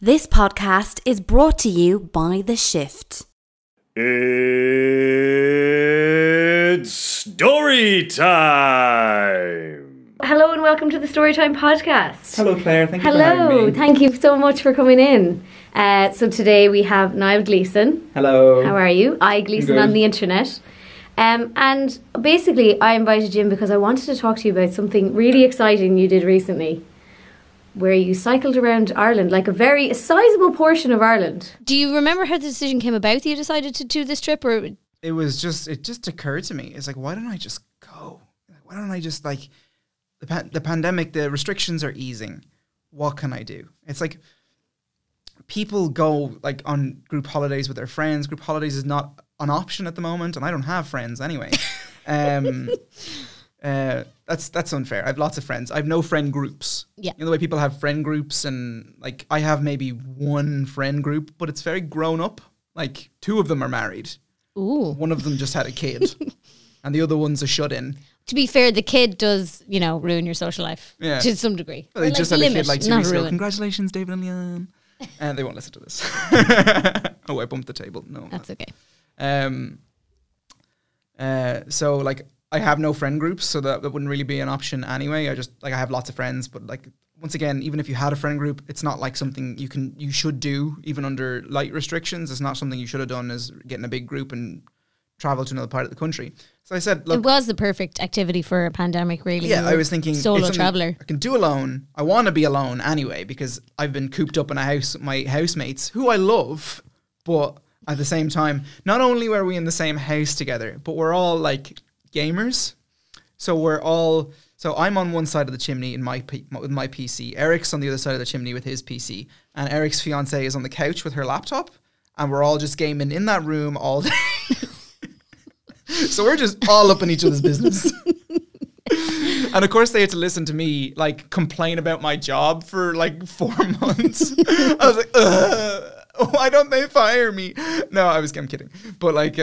This podcast is brought to you by The Shift. It's story time! Hello and welcome to the Storytime podcast. Hello Claire, thank you for having me. Thank you so much for coming in. So today we have Nile Gleason. Hello. How are you? I Gleason good. On the internet. And basically I invited you in because I wanted to talk to you about something really exciting you did recently, where you cycled around Ireland, like a sizable portion of Ireland. Do you remember how the decision came about that you decided to do this trip? Or it just occurred to me. It's like, why don't I just go? Why don't I just, like, the pandemic, the restrictions are easing. What can I do? It's like people go, like, on group holidays with their friends. Group holidays is not an option at the moment, and I don't have friends anyway. That's unfair. I have lots of friends. I have no friend groups. Yeah. You know the way people have friend groups, and like I have maybe one friend group, but it's very grown up. Like two of them are married. Ooh. One of them just had a kid, and the other one's a shut-in. To be fair, the kid does, you know, ruin your social life to some degree. Well, they just had a kid like 2 weeks ago. Congratulations, David and Leanne. And they won't listen to this. Oh, I bumped the table. No, that's okay. So like, I have no friend groups, so that wouldn't really be an option anyway. I just, like, I have lots of friends, but like, once again, even if you had a friend group, it's not like something you should do, even under light restrictions. It's not something you should have done, is get in a big group and travel to another part of the country. So I said, look, it was the perfect activity for a pandemic, really. Yeah, I was thinking, solo traveler. I can do alone. I want to be alone anyway, because I've been cooped up in a house with my housemates, who I love, but at the same time, not only were we in the same house together, but we're all like gamers, so we're all, so I'm on one side of the chimney with my PC, Eric's on the other side of the chimney with his PC, and Eric's fiance is on the couch with her laptop, and we're all just gaming in that room all day. So we're just all up in each other's business. And of course they had to listen to me, like, complain about my job for like 4 months. I was like, why don't they fire me? No, I'm kidding, but like,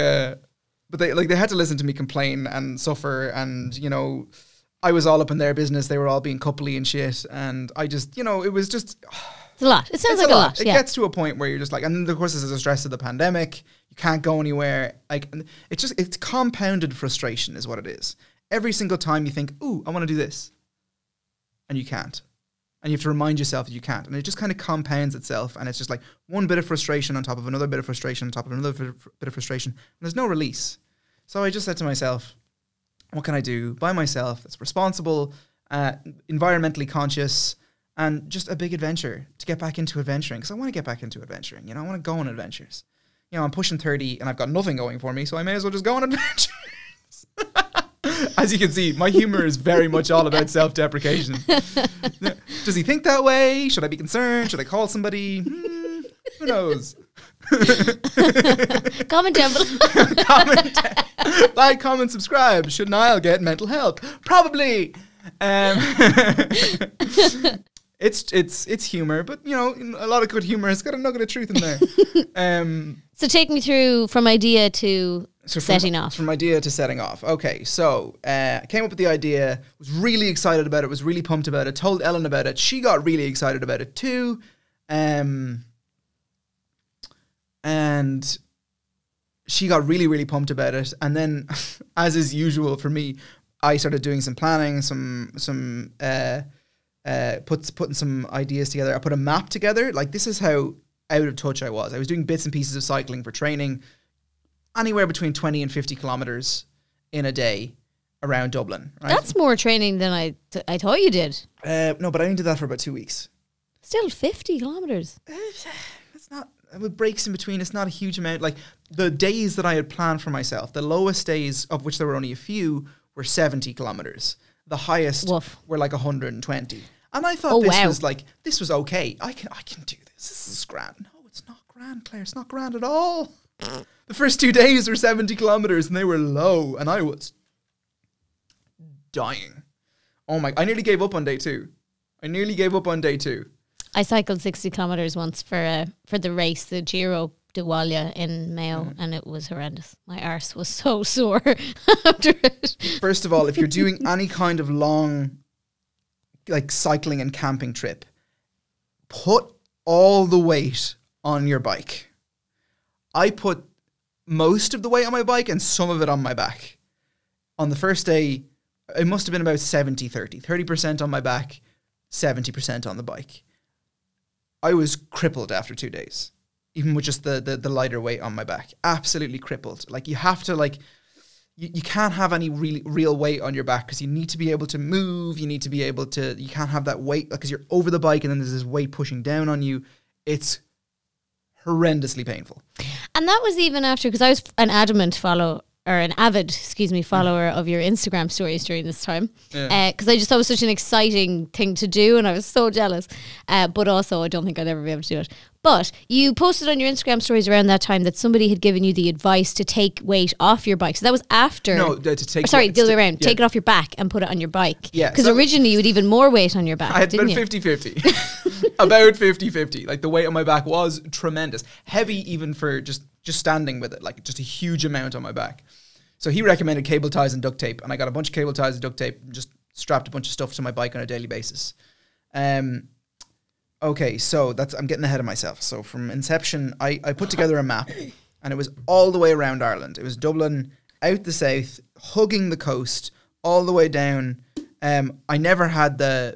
but they had to listen to me complain and suffer, and, you know, I was all up in their business. They were all being coupley and shit, and I just, you know, it was just... It's a lot. It sounds like a lot. It gets to a point where you're just like... And of course, this is the stress of the pandemic. You can't go anywhere. Like, it's compounded frustration is what it is. Every single time you think, ooh, I want to do this, and you can't. And you have to remind yourself that you can't. And it just kind of compounds itself. And it's just like one bit of frustration on top of another bit of frustration on top of another bit of frustration. And there's no release. So I just said to myself, what can I do by myself that's responsible, environmentally conscious, and just a big adventure to get back into adventuring? Because I want to get back into adventuring. You know, I want to go on adventures. You know, I'm pushing 30 and I've got nothing going for me, so I may as well just go on adventures. As you can see, my humor is very much all about self-deprecation. Does he think that way? Should I be concerned? Should I call somebody? Who knows? Comment down below. Like, comment, subscribe. Should Niall get mental health? Probably. It's humor, but, you know, a lot of good humor. It's got a nugget of truth in there. So take me through from idea to... From idea to setting off. Okay, so I came up with the idea, was really excited about it, was really pumped about it, told Ellen about it. She got really excited about it too. And she got really, really pumped about it. And then, as is usual for me, I started doing some planning, putting some ideas together. I put a map together. Like, this is how out of touch I was. I was doing bits and pieces of cycling for training, anywhere between 20 and 50 kilometers in a day around Dublin. Right? That's more training than I thought you did. No, but I only did that for about 2 weeks. Still 50 kilometers. It's not, with breaks in between, it's not a huge amount. Like, the days that I had planned for myself, the lowest days, of which there were only a few, were 70 kilometers. The highest were like 120. And I thought was like, this was okay. I can do this. This is grand. No, it's not grand, Claire. It's not grand at all. The first 2 days were 70 kilometers and they were low and I was dying. Oh my, I nearly gave up on day two. I cycled 60 kilometers once for the race, the Giro d'Italia in Mayo, and it was horrendous. My arse was so sore after it. First of all, if you're doing any kind of long, like, cycling and camping trip, put all the weight on your bike. I put most of the weight on my bike and some of it on my back. On the first day, it must have been about 70-30. 30% on my back, 70% on the bike. I was crippled after 2 days, even with just the lighter weight on my back. Absolutely crippled. Like, you have to, like, you can't have any real weight on your back because you need to be able to move. You need to be able to, you can't have that weight because you're over the bike and then there's this weight pushing down on you. It's horrendously painful. And that was even after, because I was an avid follower of your Instagram stories during this time. Because I just thought it was such an exciting thing to do and I was so jealous. But also, I don't think I'd ever be able to do it. But you posted on your Instagram stories around that time that somebody had given you the advice to take weight off your bike. So that was after. No, to take. Sorry, the other way around. Yeah. Take it off your back and put it on your bike. Yeah. Because so originally you had even more weight on your back, didn't you? I had about 50-50. About 50-50. Like, the weight on my back was tremendous. Heavy even for just standing with it. Like, just a huge amount on my back. So he recommended cable ties and duct tape. And I got a bunch of cable ties and duct tape and just strapped a bunch of stuff to my bike on a daily basis. Okay, so I'm getting ahead of myself. So from inception, I put together a map and it was all the way around Ireland. It was Dublin, out the south, hugging the coast, all the way down. I never had the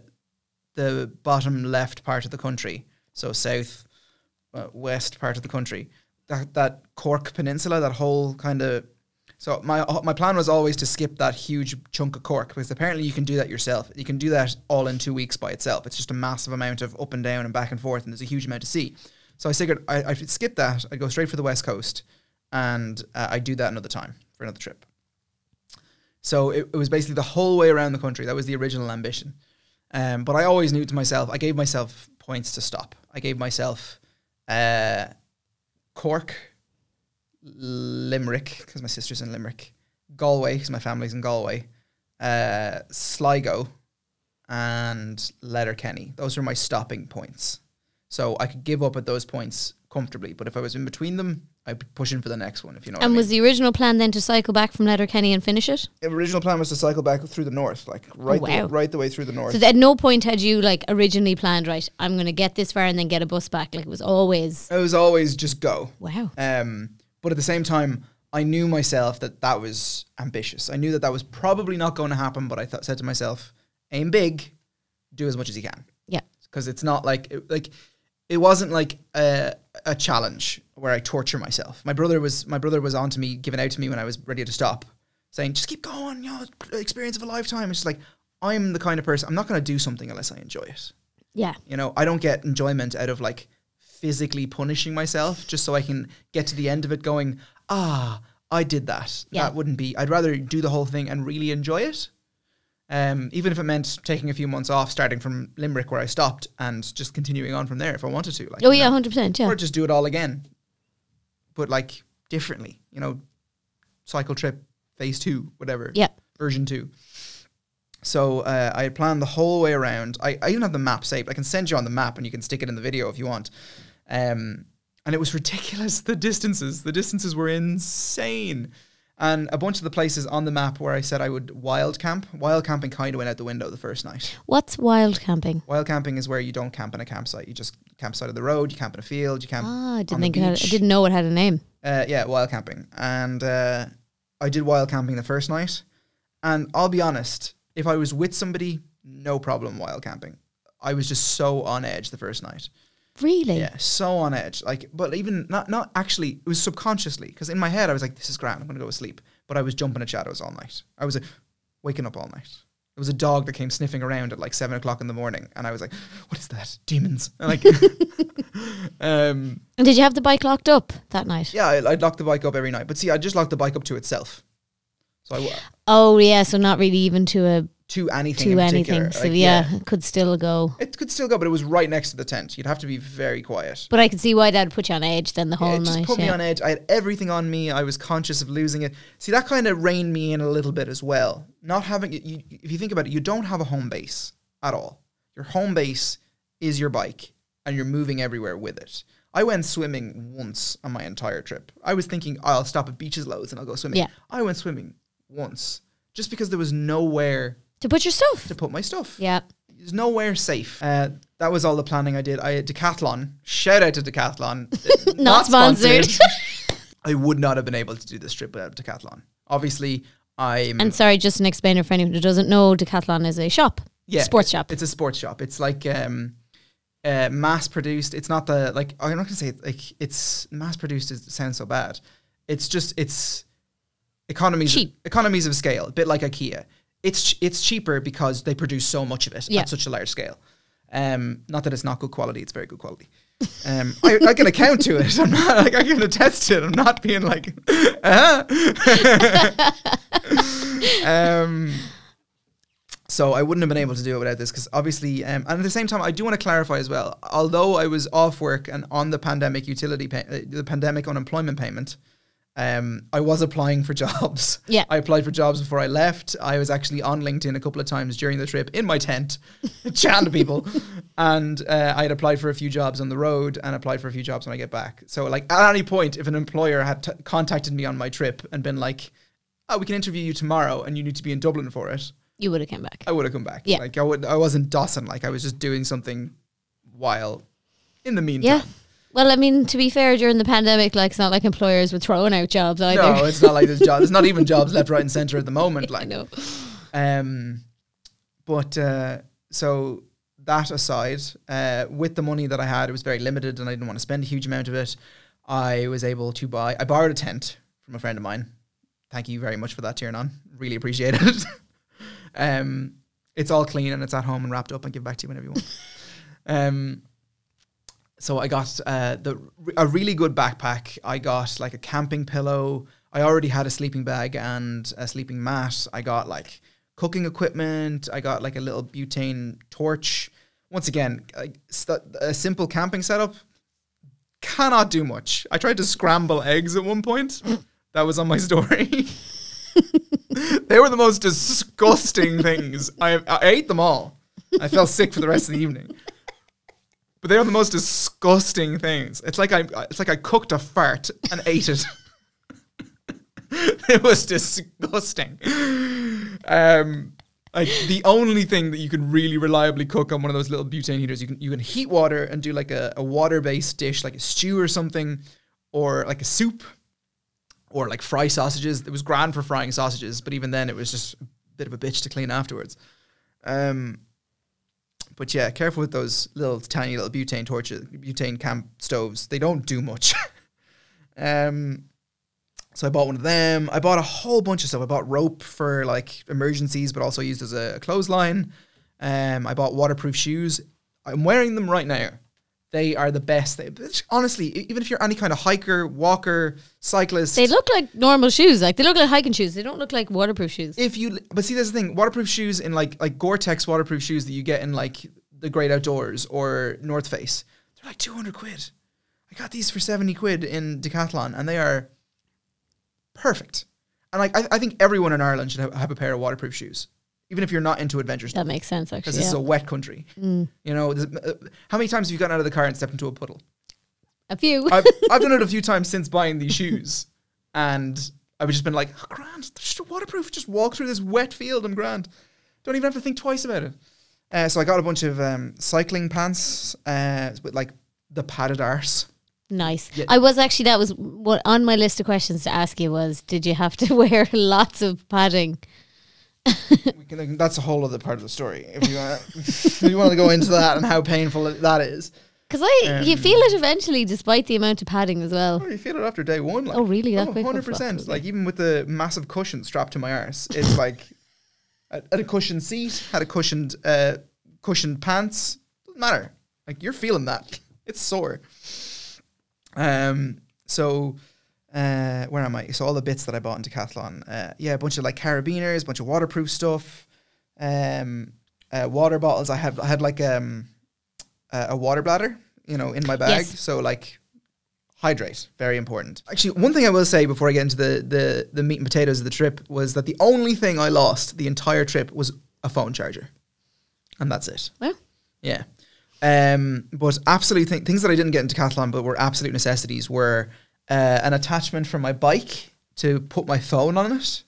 bottom left part of the country. So south, west part of the country. That Cork Peninsula, that whole kind of... So my plan was always to skip that huge chunk of Cork, because apparently you can do that yourself. You can do that all in 2 weeks by itself. It's just a massive amount of up and down and back and forth, and there's a huge amount to see. So I figured I should skip that. I'd go straight for the West Coast, and I'd do that another time for another trip. So it was basically the whole way around the country. That was the original ambition. But I always knew to myself, I gave myself points to stop. I gave myself Cork, Limerick, because my sister's in Limerick, Galway, because my family's in Galway, Sligo, and Letterkenny. Those were my stopping points. So I could give up at those points comfortably, but if I was in between them, I'd be pushing for the next one, if you know what I mean. And was the original plan then to cycle back from Letterkenny and finish it? The original plan was to cycle back through the north, like right the way through the north. So at no point had you like originally planned, right, I'm going to get this far and then get a bus back. Like, it was always just go. Wow. But at the same time, I knew myself that was ambitious. I knew that was probably not going to happen, but I said to myself, aim big, do as much as you can. Yeah. Because it's not like, it wasn't like a challenge where I torture myself. My brother was on to me, giving out to me when I was ready to stop, saying, just keep going, you know, experience of a lifetime. It's just like, I'm the kind of person, I'm not going to do something unless I enjoy it. Yeah. You know, I don't get enjoyment out of like, physically punishing myself just so I can get to the end of it going, I did that. Yeah. That wouldn't be, I'd rather do the whole thing and really enjoy it. Even if it meant taking a few months off, starting from Limerick where I stopped and just continuing on from there if I wanted to. Like, oh yeah, 100%. Yeah. Or just do it all again. But like differently, you know, cycle trip, phase 2, whatever. Yeah. Version 2. So I had planned the whole way around. I even have the map saved. I can send you on the map and you can stick it in the video if you want. And it was ridiculous, the distances. The distances were insane. And a bunch of the places on the map where I said I would wild camp. Wild camping kind of went out the window the first night. What's wild camping? Wild camping is where you don't camp in a campsite. You just camp side of the road, you camp in a field, you camp I didn't know it had a name. Yeah, wild camping. And I did wild camping the first night. And I'll be honest, if I was with somebody, no problem wild camping. I was just so on edge the first night. Really? Yeah, so on edge. Like, but even not actually, it was subconsciously, because in my head I was like, this is grand, I'm going to go to sleep. But I was jumping at shadows all night. I was waking up all night. There was a dog that came sniffing around at like 7 o'clock in the morning. And I was like, what is that? Demons. And like, and did you have the bike locked up that night? Yeah, I'd lock the bike up every night. But see, I just locked the bike up to itself. So so not really even to anything. So like, yeah, it could still go, but it was right next to the tent. You'd have to be very quiet. But I could see why that'd put you on edge then the whole night. It just put me on edge. I had everything on me. I was conscious of losing it. See, that kind of reined me in a little bit as well. Not having, if you think about it, you don't have a home base at all. Your home base is your bike and you're moving everywhere with it. I went swimming once on my entire trip. I was thinking, I'll stop at beaches loads and I'll go swimming. Yeah. I went swimming once just because there was nowhere to put your stuff. To put my stuff. Yeah. It's nowhere safe. That was all the planning I did. I had Decathlon. Shout out to Decathlon. Not sponsored. I would not have been able to do this trip without Decathlon. Obviously, I'm... And sorry, just an explainer for anyone who doesn't know, Decathlon is a shop. Yeah. Sports shop. It's a sports shop. It's like... mass produced. It's not the, like, I'm not gonna say it, like it's mass produced. It sounds so bad. It's just, it's economies of scale, a bit like IKEA. It's cheaper because they produce so much of it at such a large scale. Not that it's not good quality. It's very good quality. I can account to it. I'm not like, I can attest to it. I'm not being like, So I wouldn't have been able to do it without this, because obviously, and at the same time, I do want to clarify as well, although I was off work and on the pandemic utility, the pandemic unemployment payment, I was applying for jobs. Yeah. I applied for jobs before I left. I was actually on LinkedIn a couple of times during the trip in my tent, chatting to people. And I had applied for a few jobs on the road and applied for a few jobs when I get back. So like at any point, if an employer had contacted me on my trip and been like, oh, we can interview you tomorrow and you need to be in Dublin for it. You would have come back. I would have come back. Yeah. Like I wasn't dossing. Like I was just doing something while in the meantime. Yeah. Well, I mean, to be fair, during the pandemic, like it's not like employers were throwing out jobs either. No, it's not like there's jobs. There's not even jobs left, right and centre at the moment. Like, I know. So that aside, with the money that I had, it was very limited and I didn't want to spend a huge amount of it. I was able to buy, I borrowed a tent from a friend of mine. Thank you very much for that, Tiernan. Really appreciate it. It's all clean and it's at home and wrapped up and give back to you whenever you want. So I got a really good backpack. I got like a camping pillow. I already had a sleeping bag and a sleeping mat. I got like cooking equipment. I got like a little butane torch. Once again, a simple camping setup cannot do much. I tried to scramble eggs at one point. That was on my story. They were the most disgusting things. I ate them all. I felt sick for the rest of the evening. But they are the most disgusting things. It's like I cooked a fart and ate it. It was disgusting. Like the only thing that you could really reliably cook on one of those little butane heaters, you can heat water and do like a water-based dish, like a stew or something, or like a soup. Or like fry sausages. It was grand for frying sausages, but even then it was just a bit of a bitch to clean afterwards. But yeah, careful with those little tiny little butane torches, butane camp stoves. They don't do much. So I bought one of them. I bought a whole bunch of stuff. I bought rope for like emergencies, but also used as a clothesline. I bought waterproof shoes. I'm wearing them right now. They are the best. Honestly, even if you're any kind of hiker, walker, cyclist. They look like normal shoes. Like they look like hiking shoes. They don't look like waterproof shoes. But see, there's the thing. Waterproof shoes in like Gore-Tex waterproof shoes that you get in like the Great Outdoors or North Face. They're like 200 quid. I got these for 70 quid in Decathlon and they are perfect. And like, I think everyone in Ireland should have a pair of waterproof shoes. Even if you're not into adventures. That makes sense, actually. Because this is a wet country. Mm. You know, how many times have you gotten out of the car and stepped into a puddle? A few. I've done it a few times since buying these shoes. And I've just been like, oh, grand, they're just waterproof. Just walk through this wet field, I'm grand. Don't even have to think twice about it. So I got a bunch of cycling pants with like the padded arse. Nice. Yeah. That was what on my list of questions to ask you was, did you have to wear lots of padding? That's a whole other part of the story. If you want to go into that and how painful that is, because you feel it eventually, despite the amount of padding as well. Oh, you feel it after day one. Like, oh, really? That 100%. Like even with the massive cushion strapped to my arse, it's like at a cushioned seat, had a cushioned pants. Doesn't matter. Like you're feeling that. It's sore. Where am I? So all the bits that I bought in Decathlon, a bunch of like carabiners, a bunch of waterproof stuff, water bottles. I had like a water bladder, you know, in my bag. Yes. So like hydrate, very important. Actually, one thing I will say before I get into the meat and potatoes of the trip was that the only thing I lost the entire trip was a phone charger, and that's it. Well, yeah. But absolute things that I didn't get in Decathlon, but were absolute necessities were. An attachment for my bike to put my phone on it.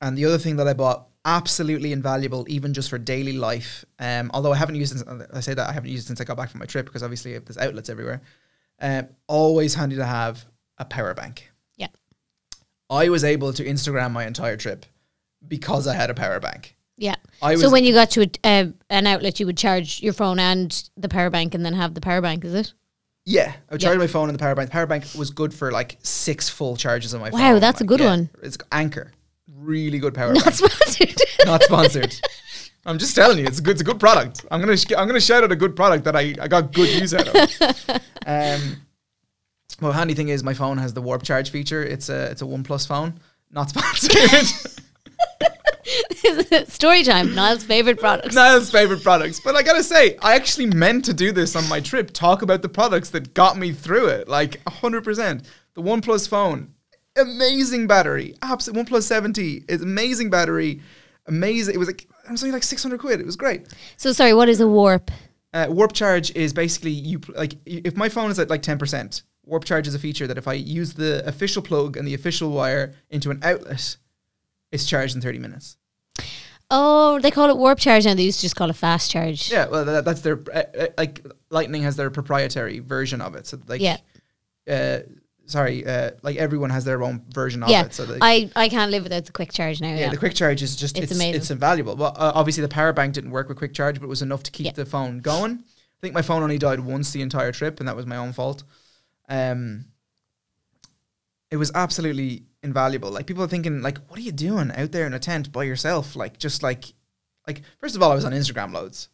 And the other thing that I bought absolutely invaluable, even just for daily life. Although I haven't used it, I say that I haven't used it since I got back from my trip, because obviously there's outlets everywhere. Always handy to have a power bank. Yeah. I was able to Instagram my entire trip because I had a power bank. Yeah. So when you got to an outlet, you would charge your phone and the power bank and then have the power bank, is it? Yeah. I would charge my phone and the power bank. The power bank was good for like 6 full charges on my phone. Wow, that's a good one. It's Anchor. Really good power bank. Not sponsored. Not sponsored. I'm just telling you, it's a good product. I'm gonna shout out a good product that I got good use out of. Well, the handy thing is my phone has the warp charge feature. It's a OnePlus phone. Not sponsored. Story time. Niall's favourite products. Niall's favourite products. But I gotta say, I actually meant to do this on my trip. Talk about the products that got me through it. Like 100%. The OnePlus phone. Amazing battery. Absolutely. OnePlus 70 is amazing battery. Amazing. It was like, it was only like 600 quid. It was great. So sorry, what is a warp? Warp charge is basically, you like if my phone is at like 10%, warp charge is a feature that if I use the official plug and the official wire into an outlet, it's charged in 30 minutes. Oh, they call it warp charge now. They used to just call it fast charge. Yeah, well, that's their like Lightning has their proprietary version of it. So like, like everyone has their own version of it. So I can't live without the quick charge now. Yeah, the quick charge is just it's amazing. It's invaluable. Well, obviously the power bank didn't work with quick charge, but it was enough to keep the phone going. I think my phone only died once the entire trip, and that was my own fault. It was absolutely invaluable. Like people are thinking, like, what are you doing out there in a tent by yourself? Like, just like first of all, I was on Instagram loads.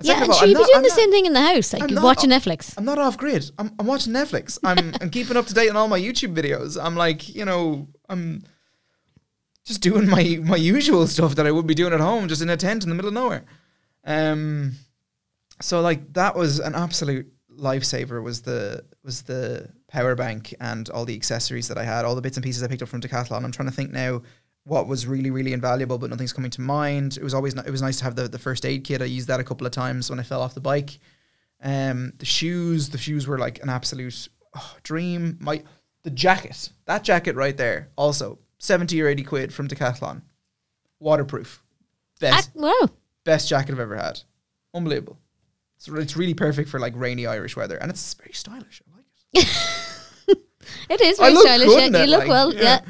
Yeah, sure, you'd be doing the same thing in the house. Like you're watching Netflix. I'm not off grid. I'm watching Netflix. I'm keeping up to date on all my YouTube videos. I'm like, you know, I'm just doing my usual stuff that I would be doing at home, just in a tent in the middle of nowhere. So like that was an absolute lifesaver. Was the power bank and all the accessories that I had, all the bits and pieces I picked up from Decathlon. I'm trying to think now what was really, really invaluable, but nothing's coming to mind. It was always it was nice to have the first aid kit. I used that a couple of times when I fell off the bike. The shoes were like an absolute dream. The jacket, that jacket right there, also 70 or 80 quid from Decathlon, waterproof. Best jacket I've ever had. Unbelievable. It's really perfect for like rainy Irish weather, and it's very stylish. I like it. It is very stylish. You look well. Yeah.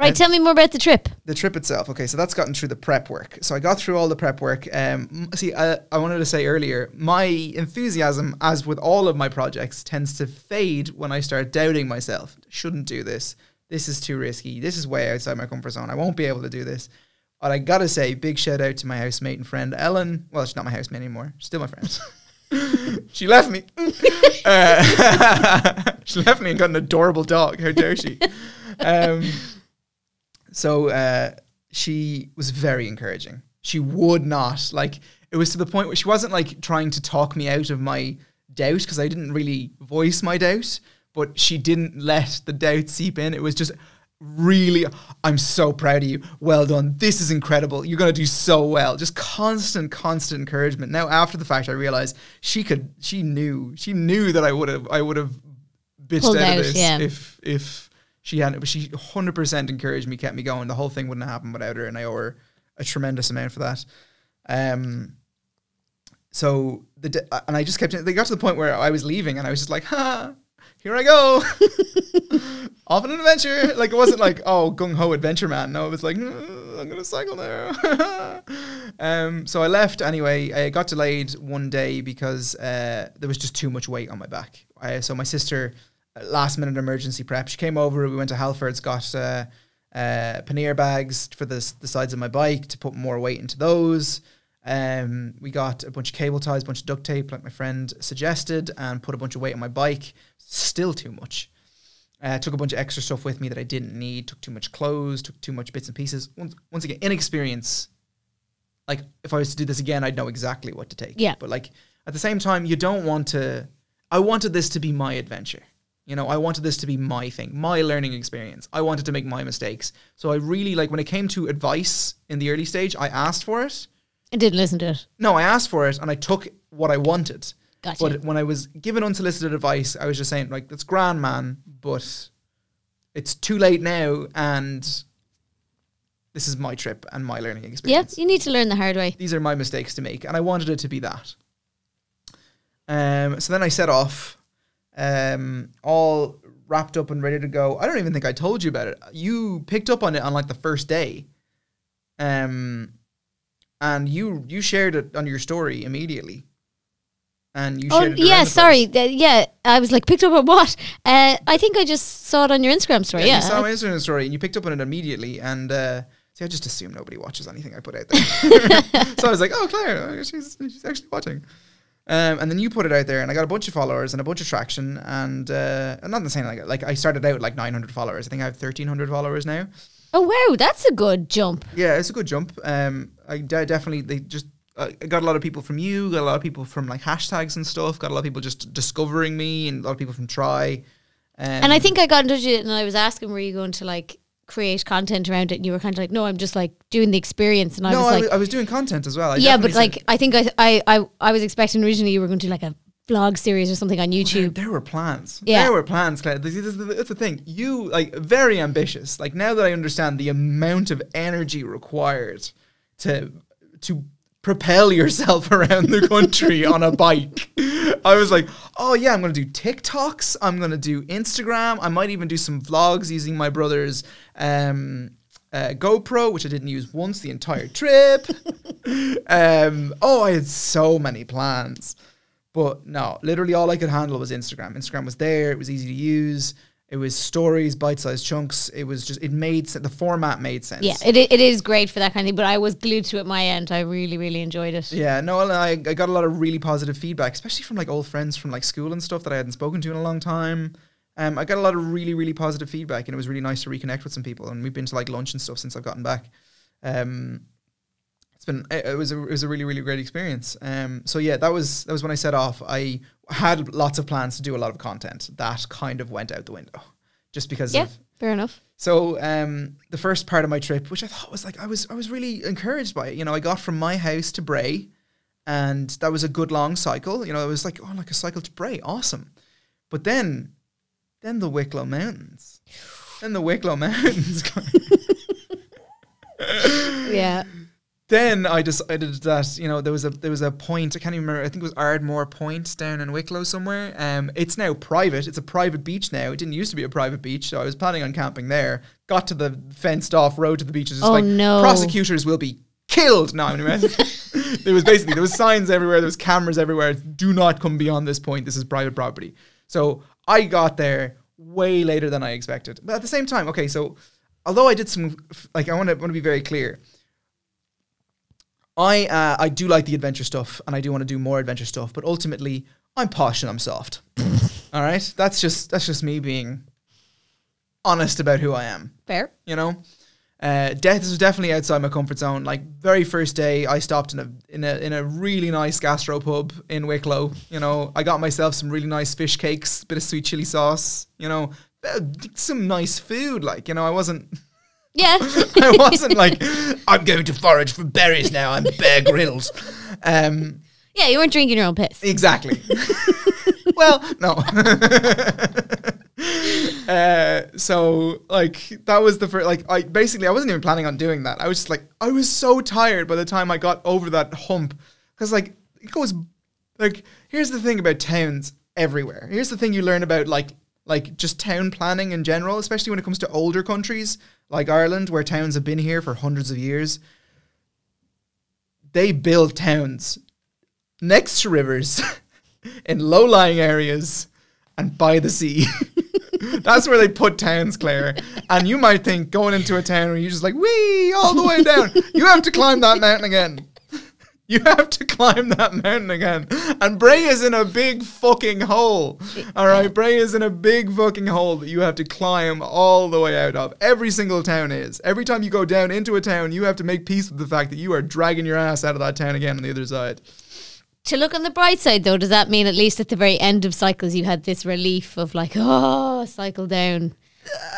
Right. Tell me more about the trip. The trip itself. Okay. So that's gotten through the prep work. So I got through all the prep work. I wanted to say earlier, my enthusiasm, as with all of my projects, tends to fade when I start doubting myself. Shouldn't do this. This is too risky. This is way outside my comfort zone. I won't be able to do this. But I gotta say, big shout out to my housemate and friend, Ellen. Well, she's not my housemate anymore. She's still my friend. She left me. She left me and got an adorable dog. How dare she? She was very encouraging. She would not. Like, it was to the point where she wasn't, like, trying to talk me out of my doubt, because I didn't really voice my doubt, but she didn't let the doubt seep in. It was just really, I'm so proud of you. Well done. This is incredible. You're going to do so well. Just constant encouragement. Now, after the fact, I realized she knew that I would have bitched out of this if she hadn't, but she 100% encouraged me, kept me going. The whole thing wouldn't have happened without her, and I owe her a tremendous amount for that. And I just kept, they got to the point where I was leaving and I was just like, ha, here I go. Off on an adventure. Like, it wasn't like, oh, gung-ho adventure man. No, it was like, I'm going to cycle now. So I left anyway. I got delayed one day because there was just too much weight on my back. So my sister, last-minute emergency prep, she came over. We went to Halford's, got paneer bags for the sides of my bike to put more weight into those. We got a bunch of cable ties, a bunch of duct tape, like my friend suggested, and put a bunch of weight on my bike. Still too much. Took a bunch of extra stuff with me that I didn't need. Took too much clothes. Took too much bits and pieces. Once again, inexperience. Like, if I was to do this again, I'd know exactly what to take. Yeah. But like, at the same time, you don't want to. I wanted this to be my adventure. You know, I wanted this to be my thing, my learning experience. I wanted to make my mistakes. So I really, like, when it came to advice in the early stage, I asked for it. I didn't listen to it. No, I asked for it and I took what I wanted. Gotcha. But when I was given unsolicited advice, I was just saying, like, that's grand, man, but it's too late now and this is my trip and my learning experience. Yep, you need to learn the hard way. These are my mistakes to make, and I wanted it to be that. So then I set off, all wrapped up and ready to go. I don't even think I told you about it. You picked up on it on like the first day. And you shared it on your story immediately. And you shared it. Oh, yeah, sorry. Yeah, I was like, picked up on what? I think I just saw it on your Instagram story. Yeah, you saw my Instagram story and you picked up on it immediately. And see, I just assume nobody watches anything I put out there. So I was like, oh, Claire, she's actually watching. And then you put it out there, and I got a bunch of followers and a bunch of traction. And I'm not saying like I started out with like 900 followers. I think I have 1,300 followers now. Oh wow, that's a good jump. Yeah, it's a good jump. I got a lot of people from you, got a lot of people from like hashtags and stuff, got a lot of people just discovering me, and a lot of people from Try. And I think I got in touch with you, and I was asking, were you going to like create content around it, and you were kind of like, no, I'm just like doing the experience. And I was doing content as well. Yeah, but like I think I was expecting originally you were going to do like a vlog series or something on YouTube. There were plans. Yeah, there were plans, Claire. That's the thing. You like very ambitious. Like now that I understand the amount of energy required to propel yourself around the country on a bike, I was like, oh yeah, I'm going to do TikToks. I'm going to do Instagram. I might even do some vlogs using my brother's GoPro, which I didn't use once the entire trip. Oh, I had so many plans. But no, literally all I could handle was Instagram. Instagram was there. It was easy to use. It was stories, bite-sized chunks. It was just, it made sense. The format made sense. Yeah, it is great for that kind of thing, but I was glued to it at my end. I really, really enjoyed it. Yeah, no, I got a lot of really positive feedback, especially from like old friends from like school and stuff that I hadn't spoken to in a long time. I got a lot of really, really positive feedback, and it was really nice to reconnect with some people. And we've been to like lunch and stuff since I've gotten back. It was a really, really great experience. So yeah, that was when I set off. I had lots of plans to do a lot of content that kind of went out the window just because of, fair enough. So the first part of my trip, which I thought was like, I was really encouraged by it. You know, I got from my house to Bray, and that was a good long cycle. You know, it was like, oh, like a cycle to Bray. Awesome. But then the Wicklow Mountains. Then the Wicklow Mountains. Yeah. Then I decided that, you know, there was a point, I can't even remember, I think it was Ardmore Point down in Wicklow somewhere. It's now private. It's a private beach now. It didn't used to be a private beach, so I was planning on camping there. Got to the fenced off road to the beach. It's just prosecutors will be killed. No, I mean, there was signs everywhere. There was cameras everywhere. Do not come beyond this point. This is private property. So I got there way later than I expected. But at the same time, okay, so although I did some, like, I want to be very clear. I do like the adventure stuff, and I do want to do more adventure stuff, but ultimately I'm posh and I'm soft. All right? That's just me being honest about who I am. Fair. You know? This was definitely outside my comfort zone. Like, very first day I stopped in a really nice gastro pub in Wicklow. You know, I got myself some really nice fish cakes, bit of sweet chili sauce, you know, some nice food. Like, you know, I wasn't yeah. I wasn't like, I'm going to forage for berries now. I'm Bear Grylls. Yeah, you weren't drinking your own piss. Exactly. Well, no. So, like, that was the first, like, I wasn't even planning on doing that. I was just like, I was so tired by the time I got over that hump. Because, like, it goes, like, here's the thing about towns everywhere. Here's the thing you learn about, like just town planning in general, especially when it comes to older countries like Ireland, where towns have been here for hundreds of years. They build towns next to rivers in low-lying areas and by the sea. That's where they put towns, Claire. And you might think going into a town where you're just like, wee, all the way down. You have to climb that mountain again. You have to climb that mountain again. And Bray is in a big fucking hole. All right, Bray is in a big fucking hole that you have to climb all the way out of. Every single town is. Every time you go down into a town, you have to make peace with the fact that you are dragging your ass out of that town again on the other side. To look on the bright side, though, does that mean at least at the very end of cycles you had this relief of like, oh, cycle down,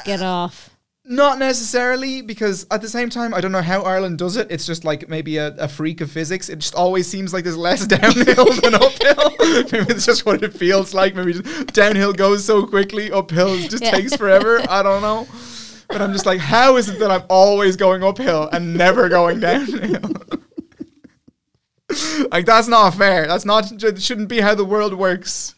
get off? Not necessarily, because at the same time, I don't know how Ireland does it. It's just like maybe a freak of physics. It just always seems like there's less downhill than uphill. Maybe it's just what it feels like. Maybe just downhill goes so quickly, uphill just takes forever. I don't know. But I'm just like, how is it that I'm always going uphill and never going downhill? Like, that's not fair. That's not, it shouldn't be how the world works.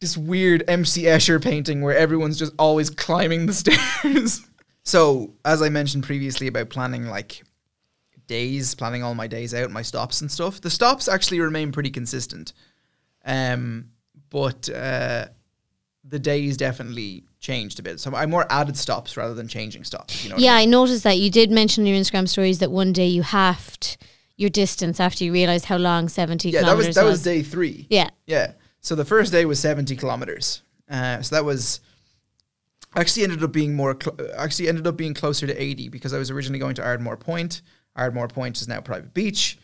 This weird MC Escher painting where everyone's just always climbing the stairs. So, as I mentioned previously about planning, like, days, planning all my days out, my stops and stuff. The stops actually remain pretty consistent. But the days definitely changed a bit. So I more added stops rather than changing stops. You know yeah, I mean? I noticed that you did mention in your Instagram stories that one day you halved your distance after you realised how long 70 kilometres was. Yeah, that was day 3. Yeah. Yeah. So the first day was 70 kilometres. So that was... Actually ended up being closer to 80 because I was originally going to Ardmore Point. Ardmore Point is now Private Beach.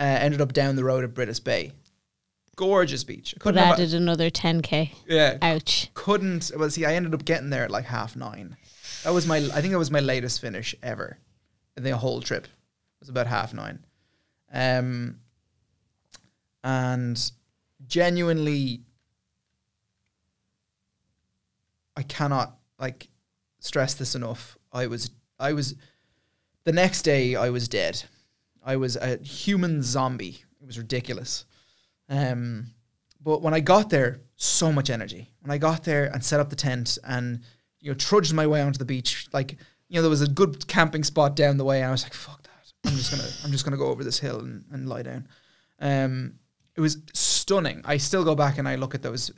Ended up down the road at British Bay. Gorgeous beach. But added another 10K. Yeah. Ouch. Couldn't. Well, see, I ended up getting there at like 9:30. That was my, I think that was my latest finish ever. The whole trip was about 9:30. And genuinely, I cannot like stress this enough. The next day I was dead. I was a human zombie. It was ridiculous. But when I got there, so much energy. When I got there and set up the tent and, you know, trudged my way onto the beach, like, you know, there was a good camping spot down the way and I was like, fuck that. I'm just gonna go over this hill and lie down. It was stunning. I still go back and I look at those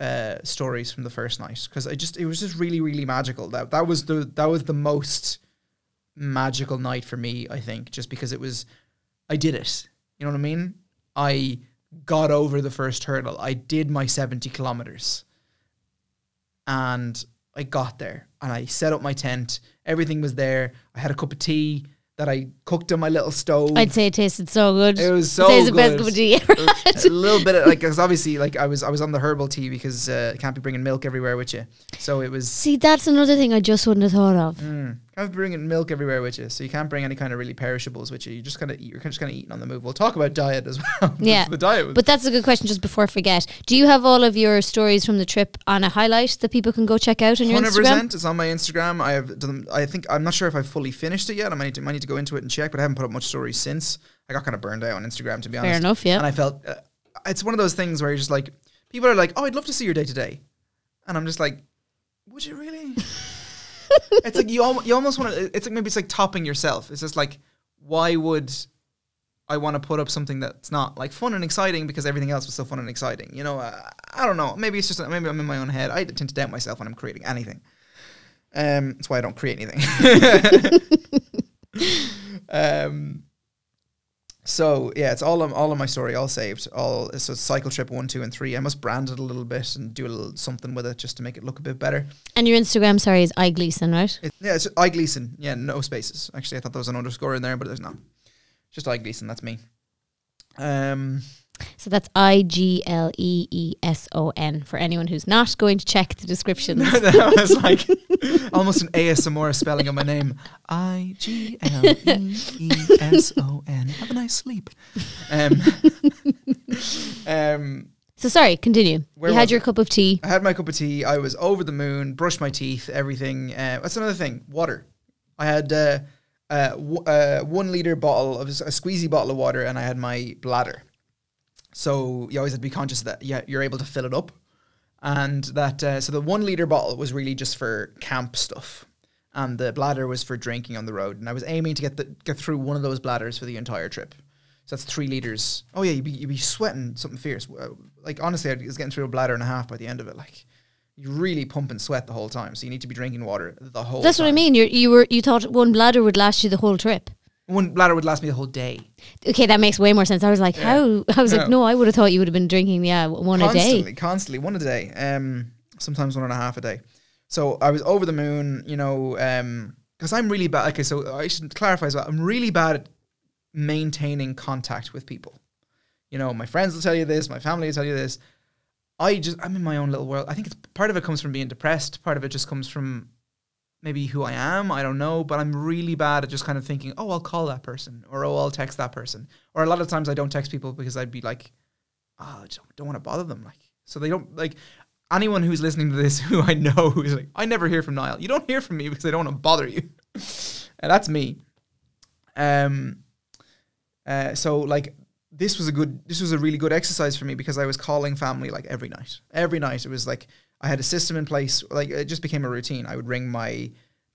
stories from the first night because it was just really, really magical. That was the most magical night for me, I think, just because I did it. You know what I mean? I got over the first hurdle. I did my 70 kilometers and I got there and I set up my tent. Everything was there. I had a cup of tea that I cooked on my little stove. I'd say it tasted so good. It was so good. It tasted the best cup of tea ever had. A little bit of, like, because obviously, like, I was on the herbal tea because you can't be bringing milk everywhere with you. So it was... See, that's another thing I just wouldn't have thought of. Can't be bringing milk everywhere with you. So you can't bring any kind of really perishables with you. You're just kind of eating on the move. We'll talk about diet as well. Yeah. The diet was... But that's a good question just before I forget. Do you have all of your stories from the trip on a highlight that people can go check out on your Instagram? 100%. It's on my Instagram. I have done, I think, I'm not sure if I've fully finished it yet. I might need to go into it and check, but I haven't put up much stories since. I got kind of burned out on Instagram, to be honest. Fair enough, yeah. And I felt, it's one of those things where you're just like, people are like, oh, I'd love to see your day to day. And I'm just like, would you really? It's like, you almost want to, it's like, maybe it's like topping yourself. It's just like, why would I want to put up something that's not like fun and exciting because everything else was so fun and exciting? You know, I don't know. Maybe it's just, maybe I'm in my own head. I tend to doubt myself when I'm creating anything. That's why I don't create anything. So yeah, it's all of my story, all saved, all. So it's cycle trip 1, 2, and 3. I must brand it a little bit and do a little something with it just to make it look a bit better. And your Instagram, sorry, is igleason, right? It's igleason. Yeah, no spaces. Actually, I thought there was an underscore in there, but there's not. Just igleason. That's me. So that's igleeson for anyone who's not going to check the descriptions. That was like almost an ASMR spelling of my name. igleeson. Have a nice sleep. So sorry, continue. You had your cup of tea. I had my cup of tea. I was over the moon, brushed my teeth, everything. That's another thing. Water. I had... 1 liter bottle of a squeezy bottle of water, and I had my bladder. So you always have to be conscious of that. Yeah, you're able to fill it up, and that. So the 1 liter bottle was really just for camp stuff, and the bladder was for drinking on the road. And I was aiming to get through one of those bladders for the entire trip. So that's 3 liters. Oh yeah, you'd be sweating something fierce. Like honestly, I was getting through a bladder and a half by the end of it. Like. You're really pumping sweat the whole time, so you need to be drinking water the whole time. That's what I mean. You thought one bladder would last you the whole trip. One bladder would last me the whole day. Okay, that makes way more sense. I was like, yeah. How? I was like, no, I would have thought you would have been drinking, yeah, one constantly, a day. Constantly, one a day. Sometimes 1.5 a day. So I was over the moon, you know, because I'm really bad. Okay, so I should clarify as well. I'm really bad at maintaining contact with people. You know, my friends will tell you this. My family will tell you this. I'm in my own little world. I think it's, part of it comes from being depressed. Part of it just comes from maybe who I am. I don't know. But I'm really bad at just kind of thinking, oh, I'll call that person. Or, oh, I'll text that person. Or a lot of times I don't text people because I'd be like, oh, I don't want to bother them. Like, so they don't, like, anyone who's listening to this who I know who's like, I never hear from Nile. You don't hear from me because I don't want to bother you. And that's me. So like, this was a really good exercise for me because I was calling family like every night. Every night it was like, I had a system in place. Like it just became a routine. I would ring my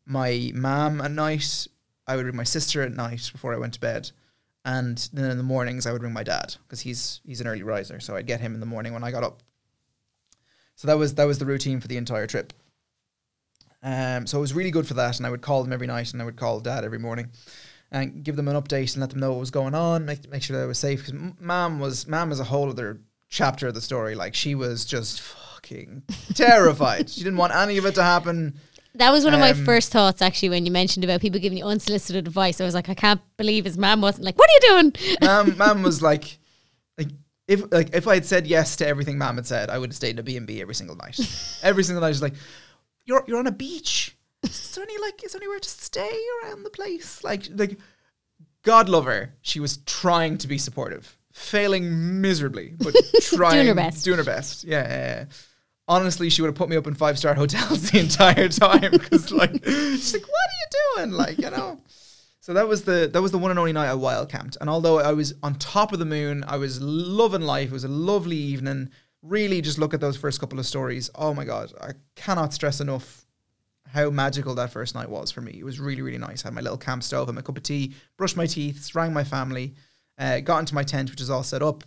mom at night. I would ring my sister at night before I went to bed. And then in the mornings I would ring my dad because he's an early riser. So I'd get him in the morning when I got up. So that was the routine for the entire trip. So it was really good for that. And I would call them every night and I would call dad every morning and give them an update and let them know what was going on. Make sure that I was safe. Because mom was a whole other chapter of the story. Like she was just fucking terrified. She didn't want any of it to happen. That was one of my first thoughts, actually, when you mentioned about people giving you unsolicited advice. I was like, I can't believe his mum wasn't like, what are you doing? Mum was like if I had said yes to everything mum had said, I would have stayed in a B&B every single night. Every single night, she's like, you're on a beach. Is there anywhere to stay around the place? Like, God love her. She was trying to be supportive, failing miserably, but trying, doing her best. Yeah. Honestly, she would have put me up in 5-star hotels the entire time because, like, she's like, "What are you doing?" Like, you know. So that was the one and only night I wild camped, and although I was on top of the moon, I was loving life. It was a lovely evening. Really, just look at those first couple of stories. Oh my God, I cannot stress enough how magical that first night was for me. It was really, really nice. I had my little camp stove, had my cup of tea, brushed my teeth, rang my family, got into my tent, which is all set up,